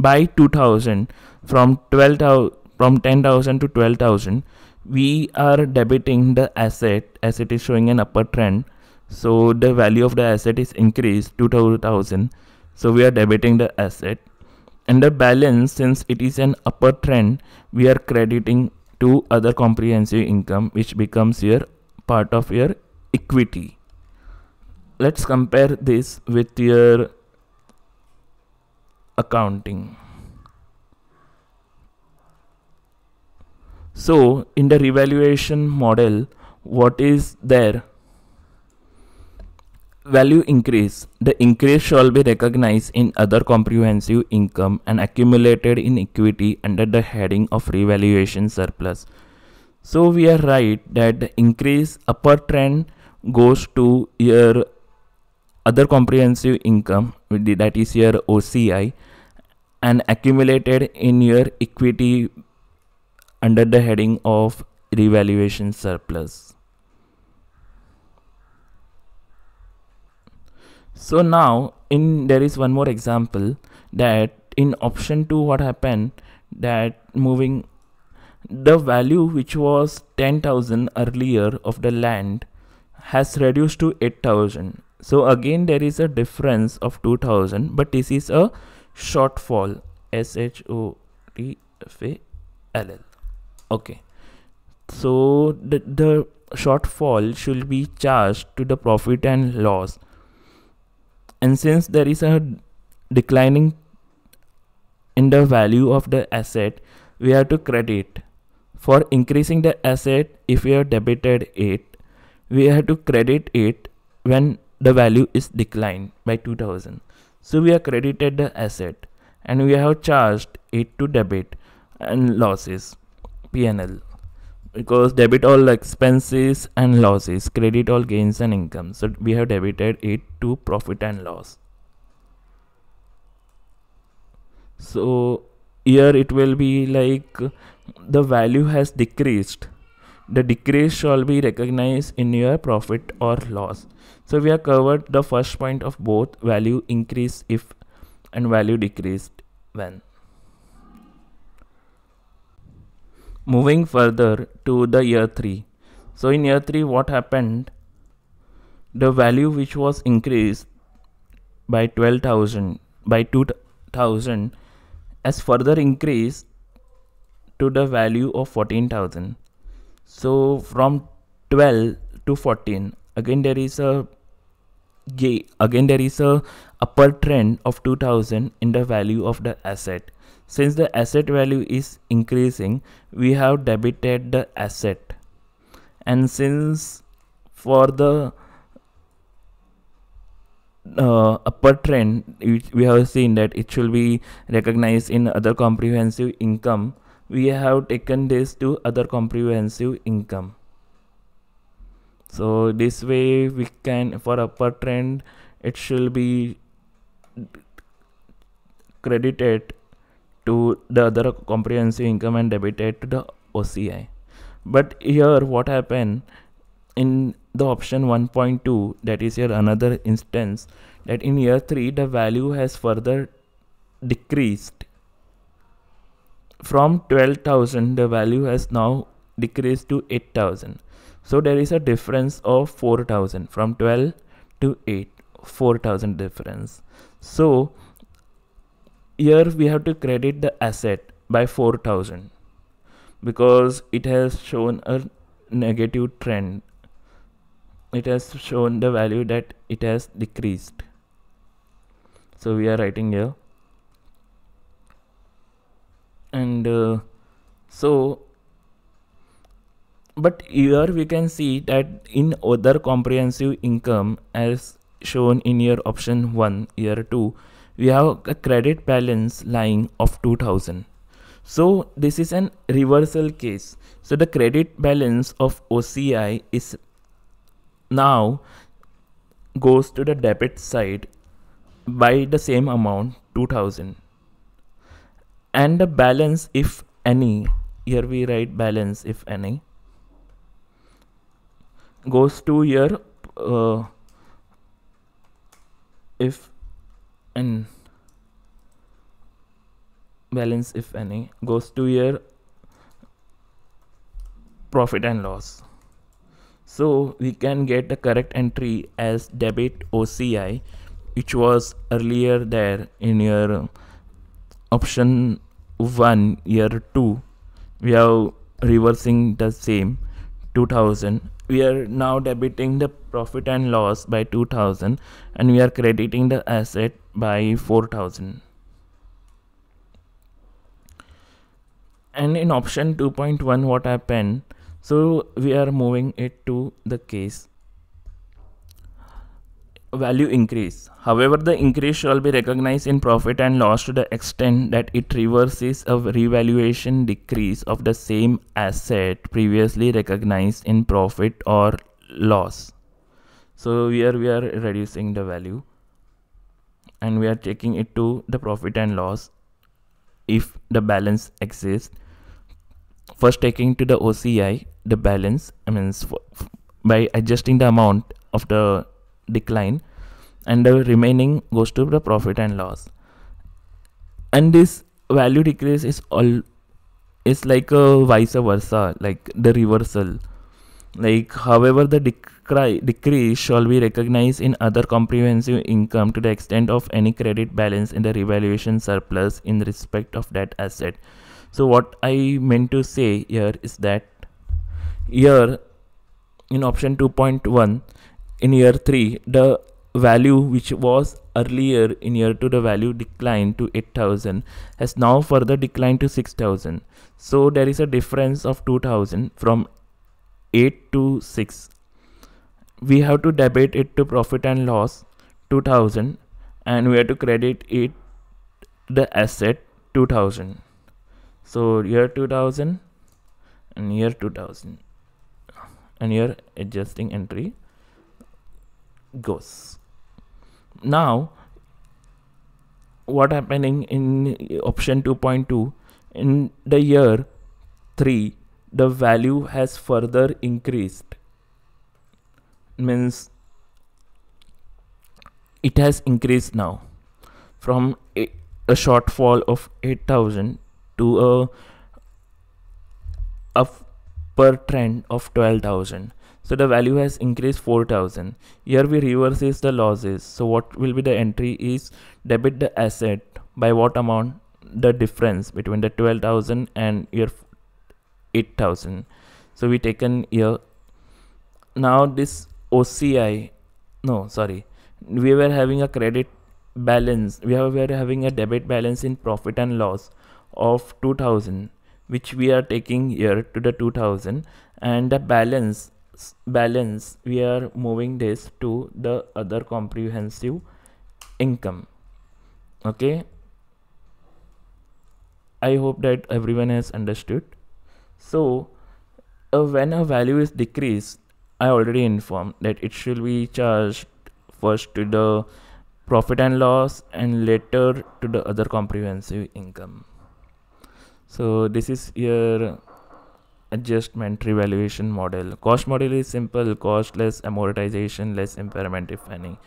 by two thousand from twelve thousand from ten thousand to twelve thousand, we are debiting the asset as it is showing an upper trend. So the value of the asset is increased to two thousand. So we are debiting the asset, and the balance, since it is an upper trend, we are crediting to other comprehensive income, which becomes your part of your equity. Let's compare this with your accounting. So in the revaluation model, what is there? Value increase. The increase shall be recognized in other comprehensive income and accumulated in equity under the heading of revaluation surplus. So we are right that the increase upper trend goes to your other comprehensive income, that is your O C I, and accumulated in your equity under the heading of revaluation surplus. So now in there is one more example that in option two what happened that moving the value which was ten thousand earlier of the land has reduced to eight thousand. So again there is a difference of two thousand, but this is a shortfall, S H O T F A L L. Okay, so the, the shortfall should be charged to the profit and loss, and since there is a declining in the value of the asset, we have to credit for increasing the asset. If we have debited it, we have to credit it when the value is declined by two thousand. So we have credited the asset and we have charged it to debit and losses, P and L, because debit all expenses and losses, credit all gains and income. So we have debited it to profit and loss. So here it will be like the value has decreased. The decrease shall be recognized in your profit or loss. So we have covered the first point of both value increase if and value decreased when. Moving further to the year three. So in year three what happened? The value which was increased by twelve thousand, by two thousand has further increased to the value of fourteen thousand. So from twelve to fourteen, again there is a again there is a upper trend of two thousand in the value of the asset. Since the asset value is increasing, we have debited the asset, and since for the uh, upper trend we have seen that it should be recognized in other comprehensive income, we have taken this to other comprehensive income. So this way we can, for upper trend it should be credited to the other comprehensive income and debited to the O C I. But here what happened in the option one point two, that is here another instance, that in year three the value has further decreased. From twelve thousand the value has now decreased to eight thousand. So there is a difference of four thousand, from twelve to eight, four thousand difference. So here we have to credit the asset by four thousand because it has shown a negative trend. It has shown the value that it has decreased. So we are writing here. And uh, so, but here we can see that in other comprehensive income, as shown in your option one, year two, we have a credit balance lying of two thousand. So this is an reversal case. So the credit balance of O C I is now goes to the debit side by the same amount, two thousand. And the balance, if any, here we write balance if any, goes to your uh, if and balance if any goes to your profit and loss. So we can get the correct entry as debit O C I, which was earlier there in your uh, option one, year two. We are reversing the same two thousand. We are now debiting the profit and loss by two thousand and we are crediting the asset by four thousand. And in option two point one what happened? So we are moving it to the case value increase. However, the increase shall be recognized in profit and loss to the extent that it reverses a revaluation decrease of the same asset previously recognized in profit or loss. So here we are reducing the value and we are taking it to the profit and loss if the balance exists. First, taking to the O C I the balance, I mean, by adjusting the amount of the decline, and the remaining goes to the profit and loss. And this value decrease is all is like a vice versa, like the reversal. Like, however, the decri decrease shall be recognized in other comprehensive income to the extent of any credit balance in the revaluation surplus in respect of that asset. So what I meant to say here is that here in option two point one, in year three, the value which was earlier in year two, the value declined to eight thousand, has now further declined to six thousand. So there is a difference of two thousand from eight to six. We have to debit it to profit and loss two thousand, and we have to credit it the asset two thousand. So year two thousand and year two thousand, and here adjusting entry goes. Now what happening in option two point two, in the year three the value has further increased, means it has increased now from a, a shortfall of eight thousand to a upper trend of twelve thousand. So the value has increased four thousand. Here we reverses the losses. So what will be the entry is debit the asset by what amount, the difference between the twelve thousand and your eight thousand. So we taken here. Now this O C I, no sorry, we were having a credit balance, we were having a debit balance in profit and loss of two thousand, which we are taking here to the two thousand, and the balance balance we are moving this to the other comprehensive income. Okay, I hope that everyone has understood. So uh, when a value is decreased, I already informed that it should be charged first to the profit and loss and later to the other comprehensive income. So this is your adjustment revaluation model. Cost model is simple: cost less amortization less impairment, if any.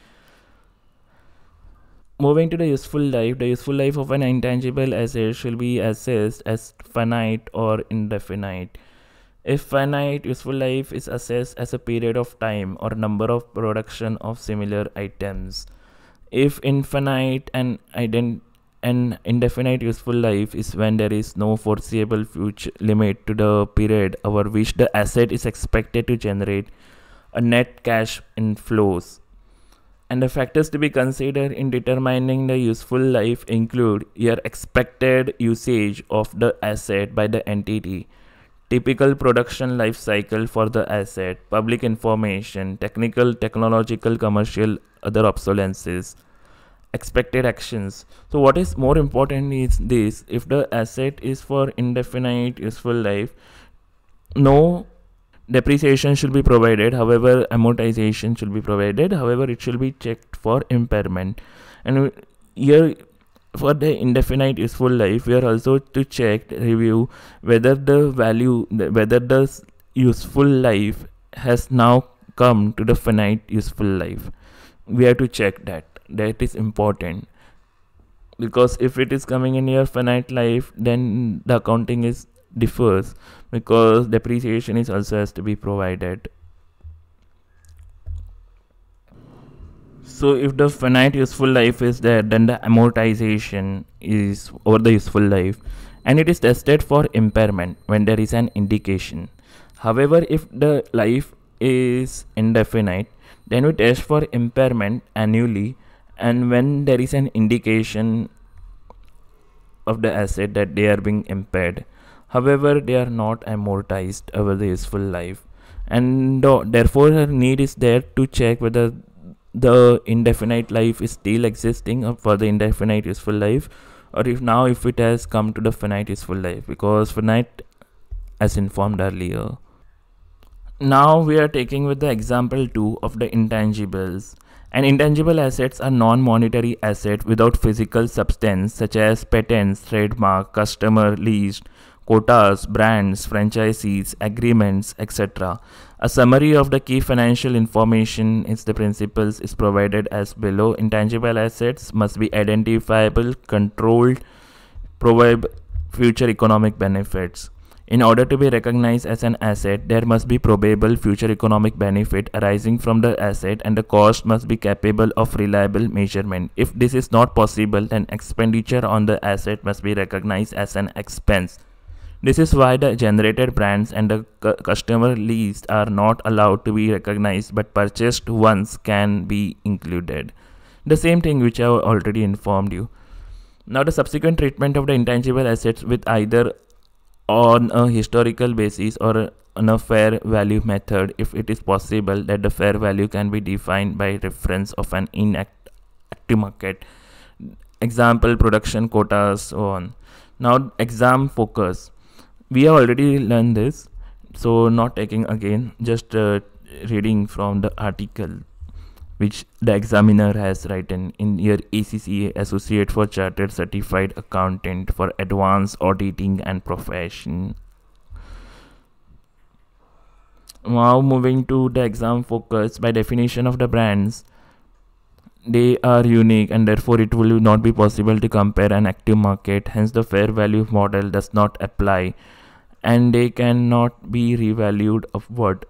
Moving to the useful life, the useful life of an intangible asset should be assessed as finite or indefinite. If finite, useful life is assessed as a period of time or number of production of similar items. If infinite and ident an indefinite useful life is when there is no foreseeable future limit to the period over which the asset is expected to generate a net cash inflows. And the factors to be considered in determining the useful life include your expected usage of the asset by the entity, typical production life cycle for the asset, public information, technical, technological, commercial, other obsolescences, expected actions. So what is more important is this: if the asset is for indefinite useful life, no depreciation should be provided, however amortization should be provided, however it should be checked for impairment. And here for the indefinite useful life, we are also to check, review whether the value, whether the useful life has now come to the finite useful life. We have to check that. That is important, because if it is coming in your finite life, then the accounting is differs, because depreciation is also has to be provided. So if the finite useful life is there, then the amortization is over the useful life, and it is tested for impairment when there is an indication. However, if the life is indefinite, then we test for impairment annually, and when there is an indication of the asset that they are being impaired, however they are not amortized over the useful life, and therefore the need is there to check whether the indefinite life is still existing or for the indefinite useful life, or if now if it has come to the finite useful life, because finite as informed earlier. Now we are taking with the example two of the intangibles. And intangible assets are non-monetary assets without physical substance such as patents, trademark, customer lease, quotas, brands, franchises, agreements, et cetera. A summary of the key financial information in the principles is provided as below. Intangible assets must be identifiable, controlled, provide future economic benefits. In order to be recognized as an asset, there must be probable future economic benefit arising from the asset, and the cost must be capable of reliable measurement. If this is not possible, then expenditure on the asset must be recognized as an expense. This is why the generated brands and the customer lease are not allowed to be recognized, but purchased ones can be included. The same thing which I already informed you. Now the subsequent treatment of the intangible assets with either on a historical basis or on a fair value method, if it is possible that the fair value can be defined by reference of an inactive market. Example, production quotas, so on. Now exam focus. We have already learned this, so not taking again, just uh, reading from the article which the examiner has written in your A C C A, Associate for Chartered Certified Accountant for Advanced Auditing and Profession. Now moving to the exam focus, by definition of the brands, they are unique and therefore it will not be possible to compare an active market. Hence the fair value model does not apply and they cannot be revalued upward.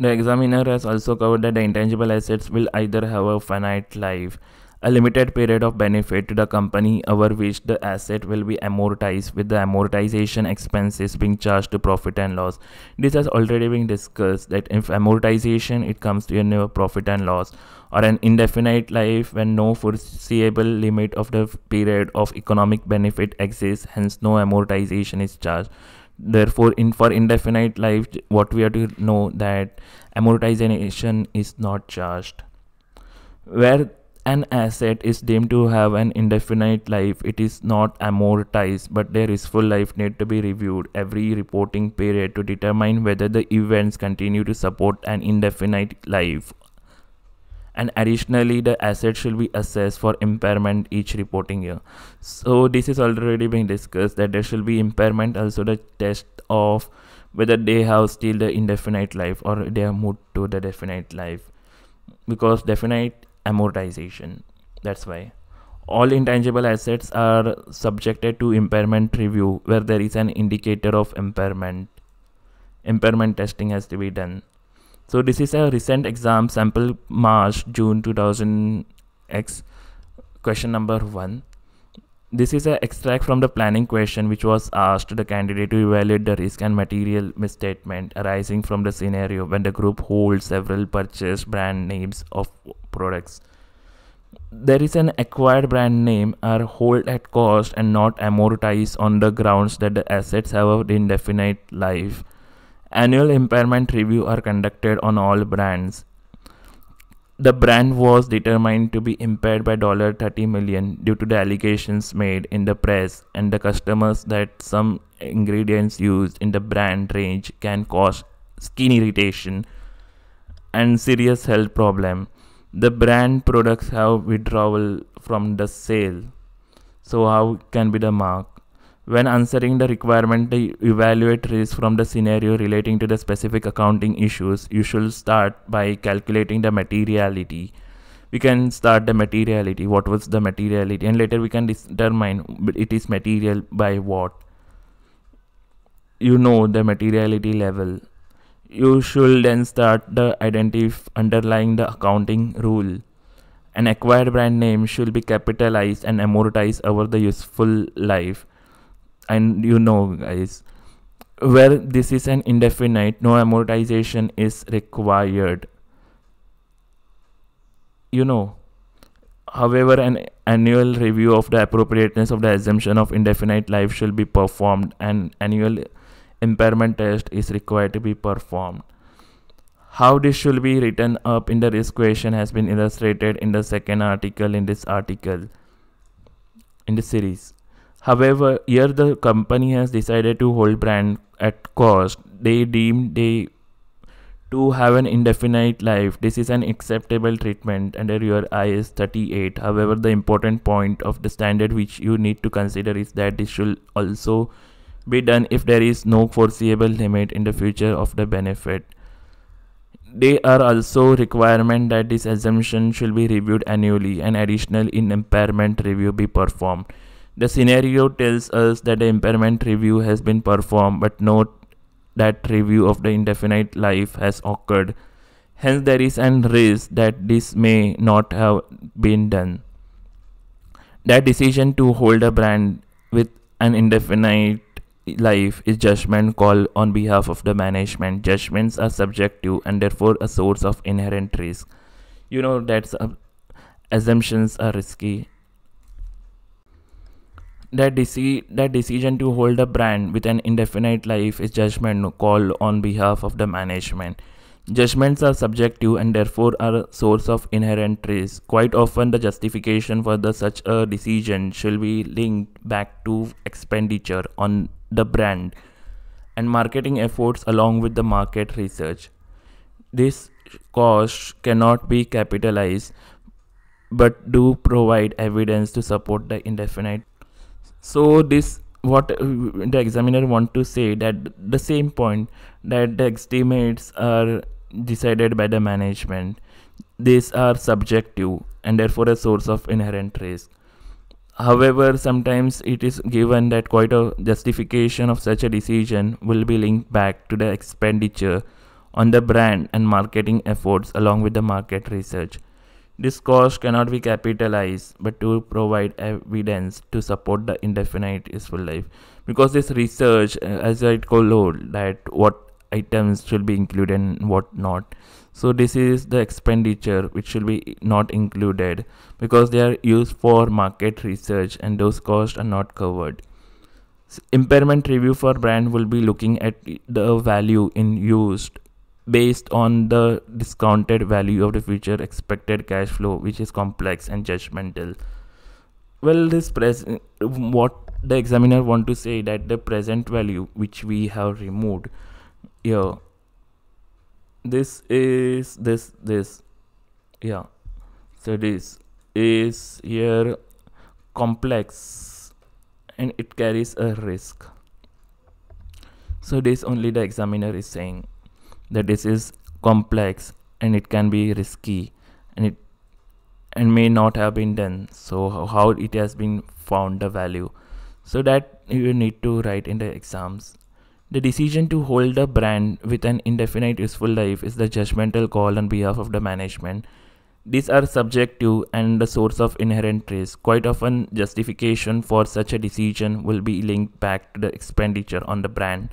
The examiner has also covered that the intangible assets will either have a finite life, a limited period of benefit to the company over which the asset will be amortized, with the amortization expenses being charged to profit and loss. This has already been discussed, that if amortization, it comes to your profit and loss, or an indefinite life when no foreseeable limit of the period of economic benefit exists, hence no amortization is charged. Therefore, in for indefinite life, what we have to know that amortization is not charged. Where an asset is deemed to have an indefinite life, it is not amortized, but their useful life need to be reviewed every reporting period to determine whether the events continue to support an indefinite life. And additionally, the asset should be assessed for impairment each reporting year. So this is already being discussed, that there should be impairment, also the test of whether they have still the indefinite life or they have moved to the definite life, because definite amortization, that's why. All intangible assets are subjected to impairment review where there is an indicator of impairment. Impairment testing has to be done. So this is a recent exam sample, March June two thousand X, question number one. This is an extract from the planning question which was asked to the candidate to evaluate the risk and material misstatement arising from the scenario when the group holds several purchased brand names of products. There is an acquired brand name are held at cost and not amortized on the grounds that the assets have an indefinite life. Annual impairment review are conducted on all brands. The brand was determined to be impaired by thirty million dollars due to the allegations made in the press and the customers that some ingredients used in the brand range can cause skin irritation and serious health problem. The brand products have withdrawal from the sale. So how can be the mark? When answering the requirement to evaluate risk from the scenario relating to the specific accounting issues, you should start by calculating the materiality. We can start the materiality, what was the materiality, and later we can determine it is material by what. You know the materiality level. You should then start the identify underlying the accounting rule. An acquired brand name should be capitalized and amortized over the useful life. And you know, guys, where this is an indefinite, no amortization is required. You know, however, an annual review of the appropriateness of the assumption of indefinite life should be performed, and annual impairment test is required to be performed. How this should be written up in the risk question has been illustrated in the second article in this article in the series. However, here the company has decided to hold brand at cost. They deem they to have an indefinite life. This is an acceptable treatment under your I A S thirty-eight. However, the important point of the standard which you need to consider is that this should also be done if there is no foreseeable limit in the future of the benefit. They are also requirement that this assumption should be reviewed annually and additional in impairment review be performed. The scenario tells us that the impairment review has been performed, but not that review of the indefinite life has occurred. Hence, there is a risk that this may not have been done. That decision to hold a brand with an indefinite life is judgment call on behalf of the management. Judgments are subjective and therefore a source of inherent risk. You know that uh, assumptions are risky. That, deci that decision to hold a brand with an indefinite life is judgment call on behalf of the management. Judgments are subjective and therefore are a source of inherent risk. Quite often, the justification for the such a decision should be linked back to expenditure on the brand and marketing efforts along with the market research. This cost cannot be capitalized but do provide evidence to support the indefinite. So this what the examiner want to say, that the same point that the estimates are decided by the management. These are subjective and therefore a source of inherent risk. However, sometimes it is given that quite a justification of such a decision will be linked back to the expenditure on the brand and marketing efforts along with the market research. This cost cannot be capitalized but to provide evidence to support the indefinite useful life, because this research, as I told, that what items should be included and what not. So this is the expenditure which should be not included because they are used for market research and those costs are not covered. Impairment review for brand will be looking at the value in used based on the discounted value of the future expected cash flow, which is complex and judgmental. Well, this present, what the examiner want to say, that the present value which we have removed here, this is this this yeah so this is here complex and it carries a risk. So this only the examiner is saying, that this is complex and it can be risky and it and may not have been done. So how, how it has been found the value, so that you need to write in the exams. The decision to hold a brand with an indefinite useful life is the judgmental call on behalf of the management. These are subjective and the source of inherent risk. Quite often, justification for such a decision will be linked back to the expenditure on the brand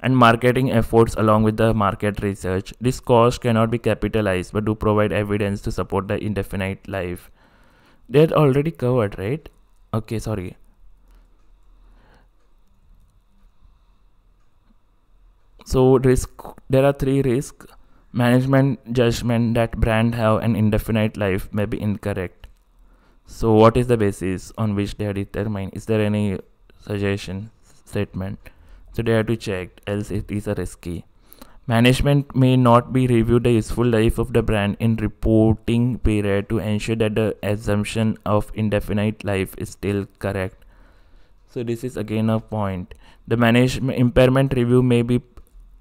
and marketing efforts along with the market research. This cost cannot be capitalized but do provide evidence to support the indefinite life. They're already covered, right? Okay, sorry. So risk, there are three risks. Management judgment that brand have an indefinite life may be incorrect. So what is the basis on which they are determined? Is there any suggestion statement? So they have to check, else it is a risky. Management may not be reviewed the useful life of the brand in reporting period to ensure that the assumption of indefinite life is still correct. So this is again a point. The management impairment review may be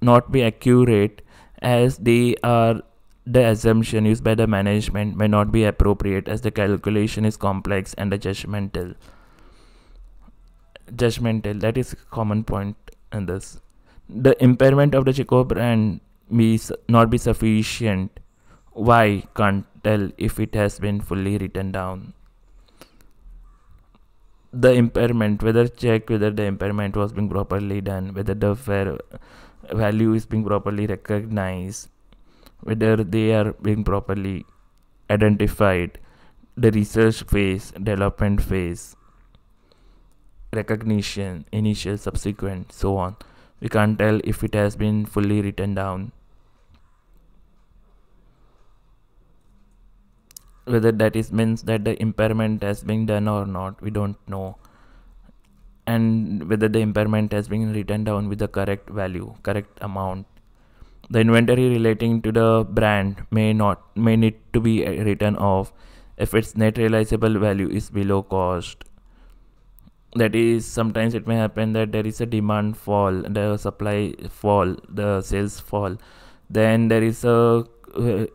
not be accurate as they are the assumption used by the management may not be appropriate as the calculation is complex and the judgmental. Judgmental, that is a common point. And thus, the impairment of the Chico brand may not be sufficient. Why? Can't tell if it has been fully written down. The impairment, whether check whether the impairment was being properly done, whether the fair value is being properly recognized, whether they are being properly identified, the research phase, development phase, recognition, initial, subsequent, so on. We can't tell if it has been fully written down, whether that is means that the impairment has been done or not, we don't know, and whether the impairment has been written down with the correct value, correct amount. The inventory relating to the brand may not may need to be written off if its net realizable value is below cost. That is, sometimes it may happen that there is a demand fall, the supply fall, the sales fall. Then there is a uh,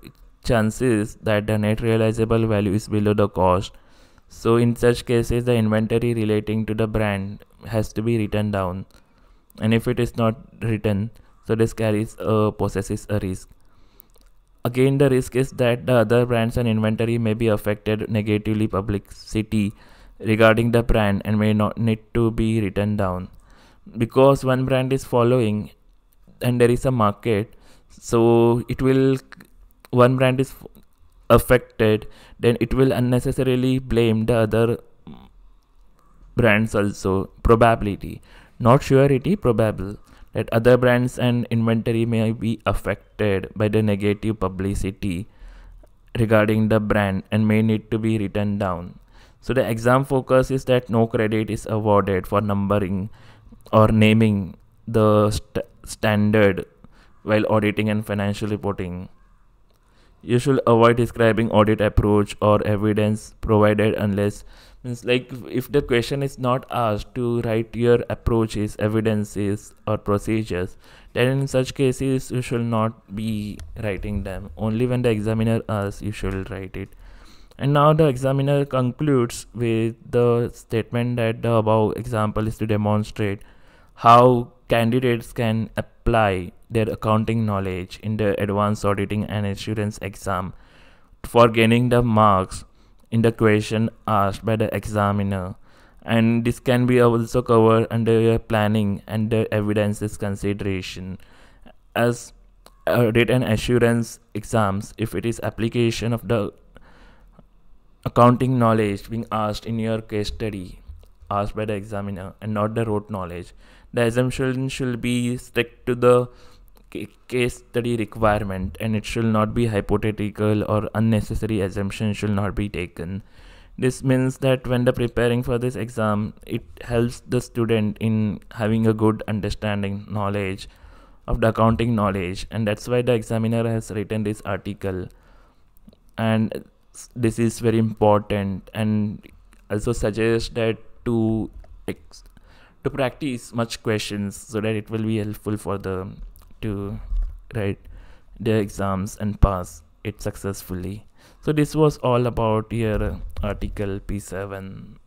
chances that the net realizable value is below the cost. So in such cases, the inventory relating to the brand has to be written down. And if it is not written, so this carries a possesses a risk. Again, the risk is that the other brands and inventory may be affected negatively. Publicity regarding the brand and may not need to be written down, because one brand is following and there is a market. So it will, one brand is affected, then it will unnecessarily blame the other brands also. Probability, not surety, probable, that other brands and inventory may be affected by the negative publicity regarding the brand and may need to be written down. So the exam focus is that no credit is awarded for numbering or naming the st standard while auditing and financial reporting. You should avoid describing audit approach or evidence provided unless, means like if the question is not asked to write your approaches, evidences or procedures, then in such cases you should not be writing them. Only when the examiner asks, you should write it. And now the examiner concludes with the statement that the above example is to demonstrate how candidates can apply their accounting knowledge in the advanced auditing and assurance exam for gaining the marks in the question asked by the examiner. And this can be also covered under planning and the evidences consideration as audit and assurance exams. If it is application of the accounting knowledge being asked in your case study asked by the examiner and not the rote knowledge, the assumption should be strict to the case study requirement, and it should not be hypothetical or unnecessary assumption should not be taken. This means that when they're preparing for this exam, it helps the student in having a good understanding knowledge of the accounting knowledge, and that's why the examiner has written this article, and this is very important. And also suggest that to ex to practice much questions so that it will be helpful for the to write their exams and pass it successfully. So this was all about your article P seven.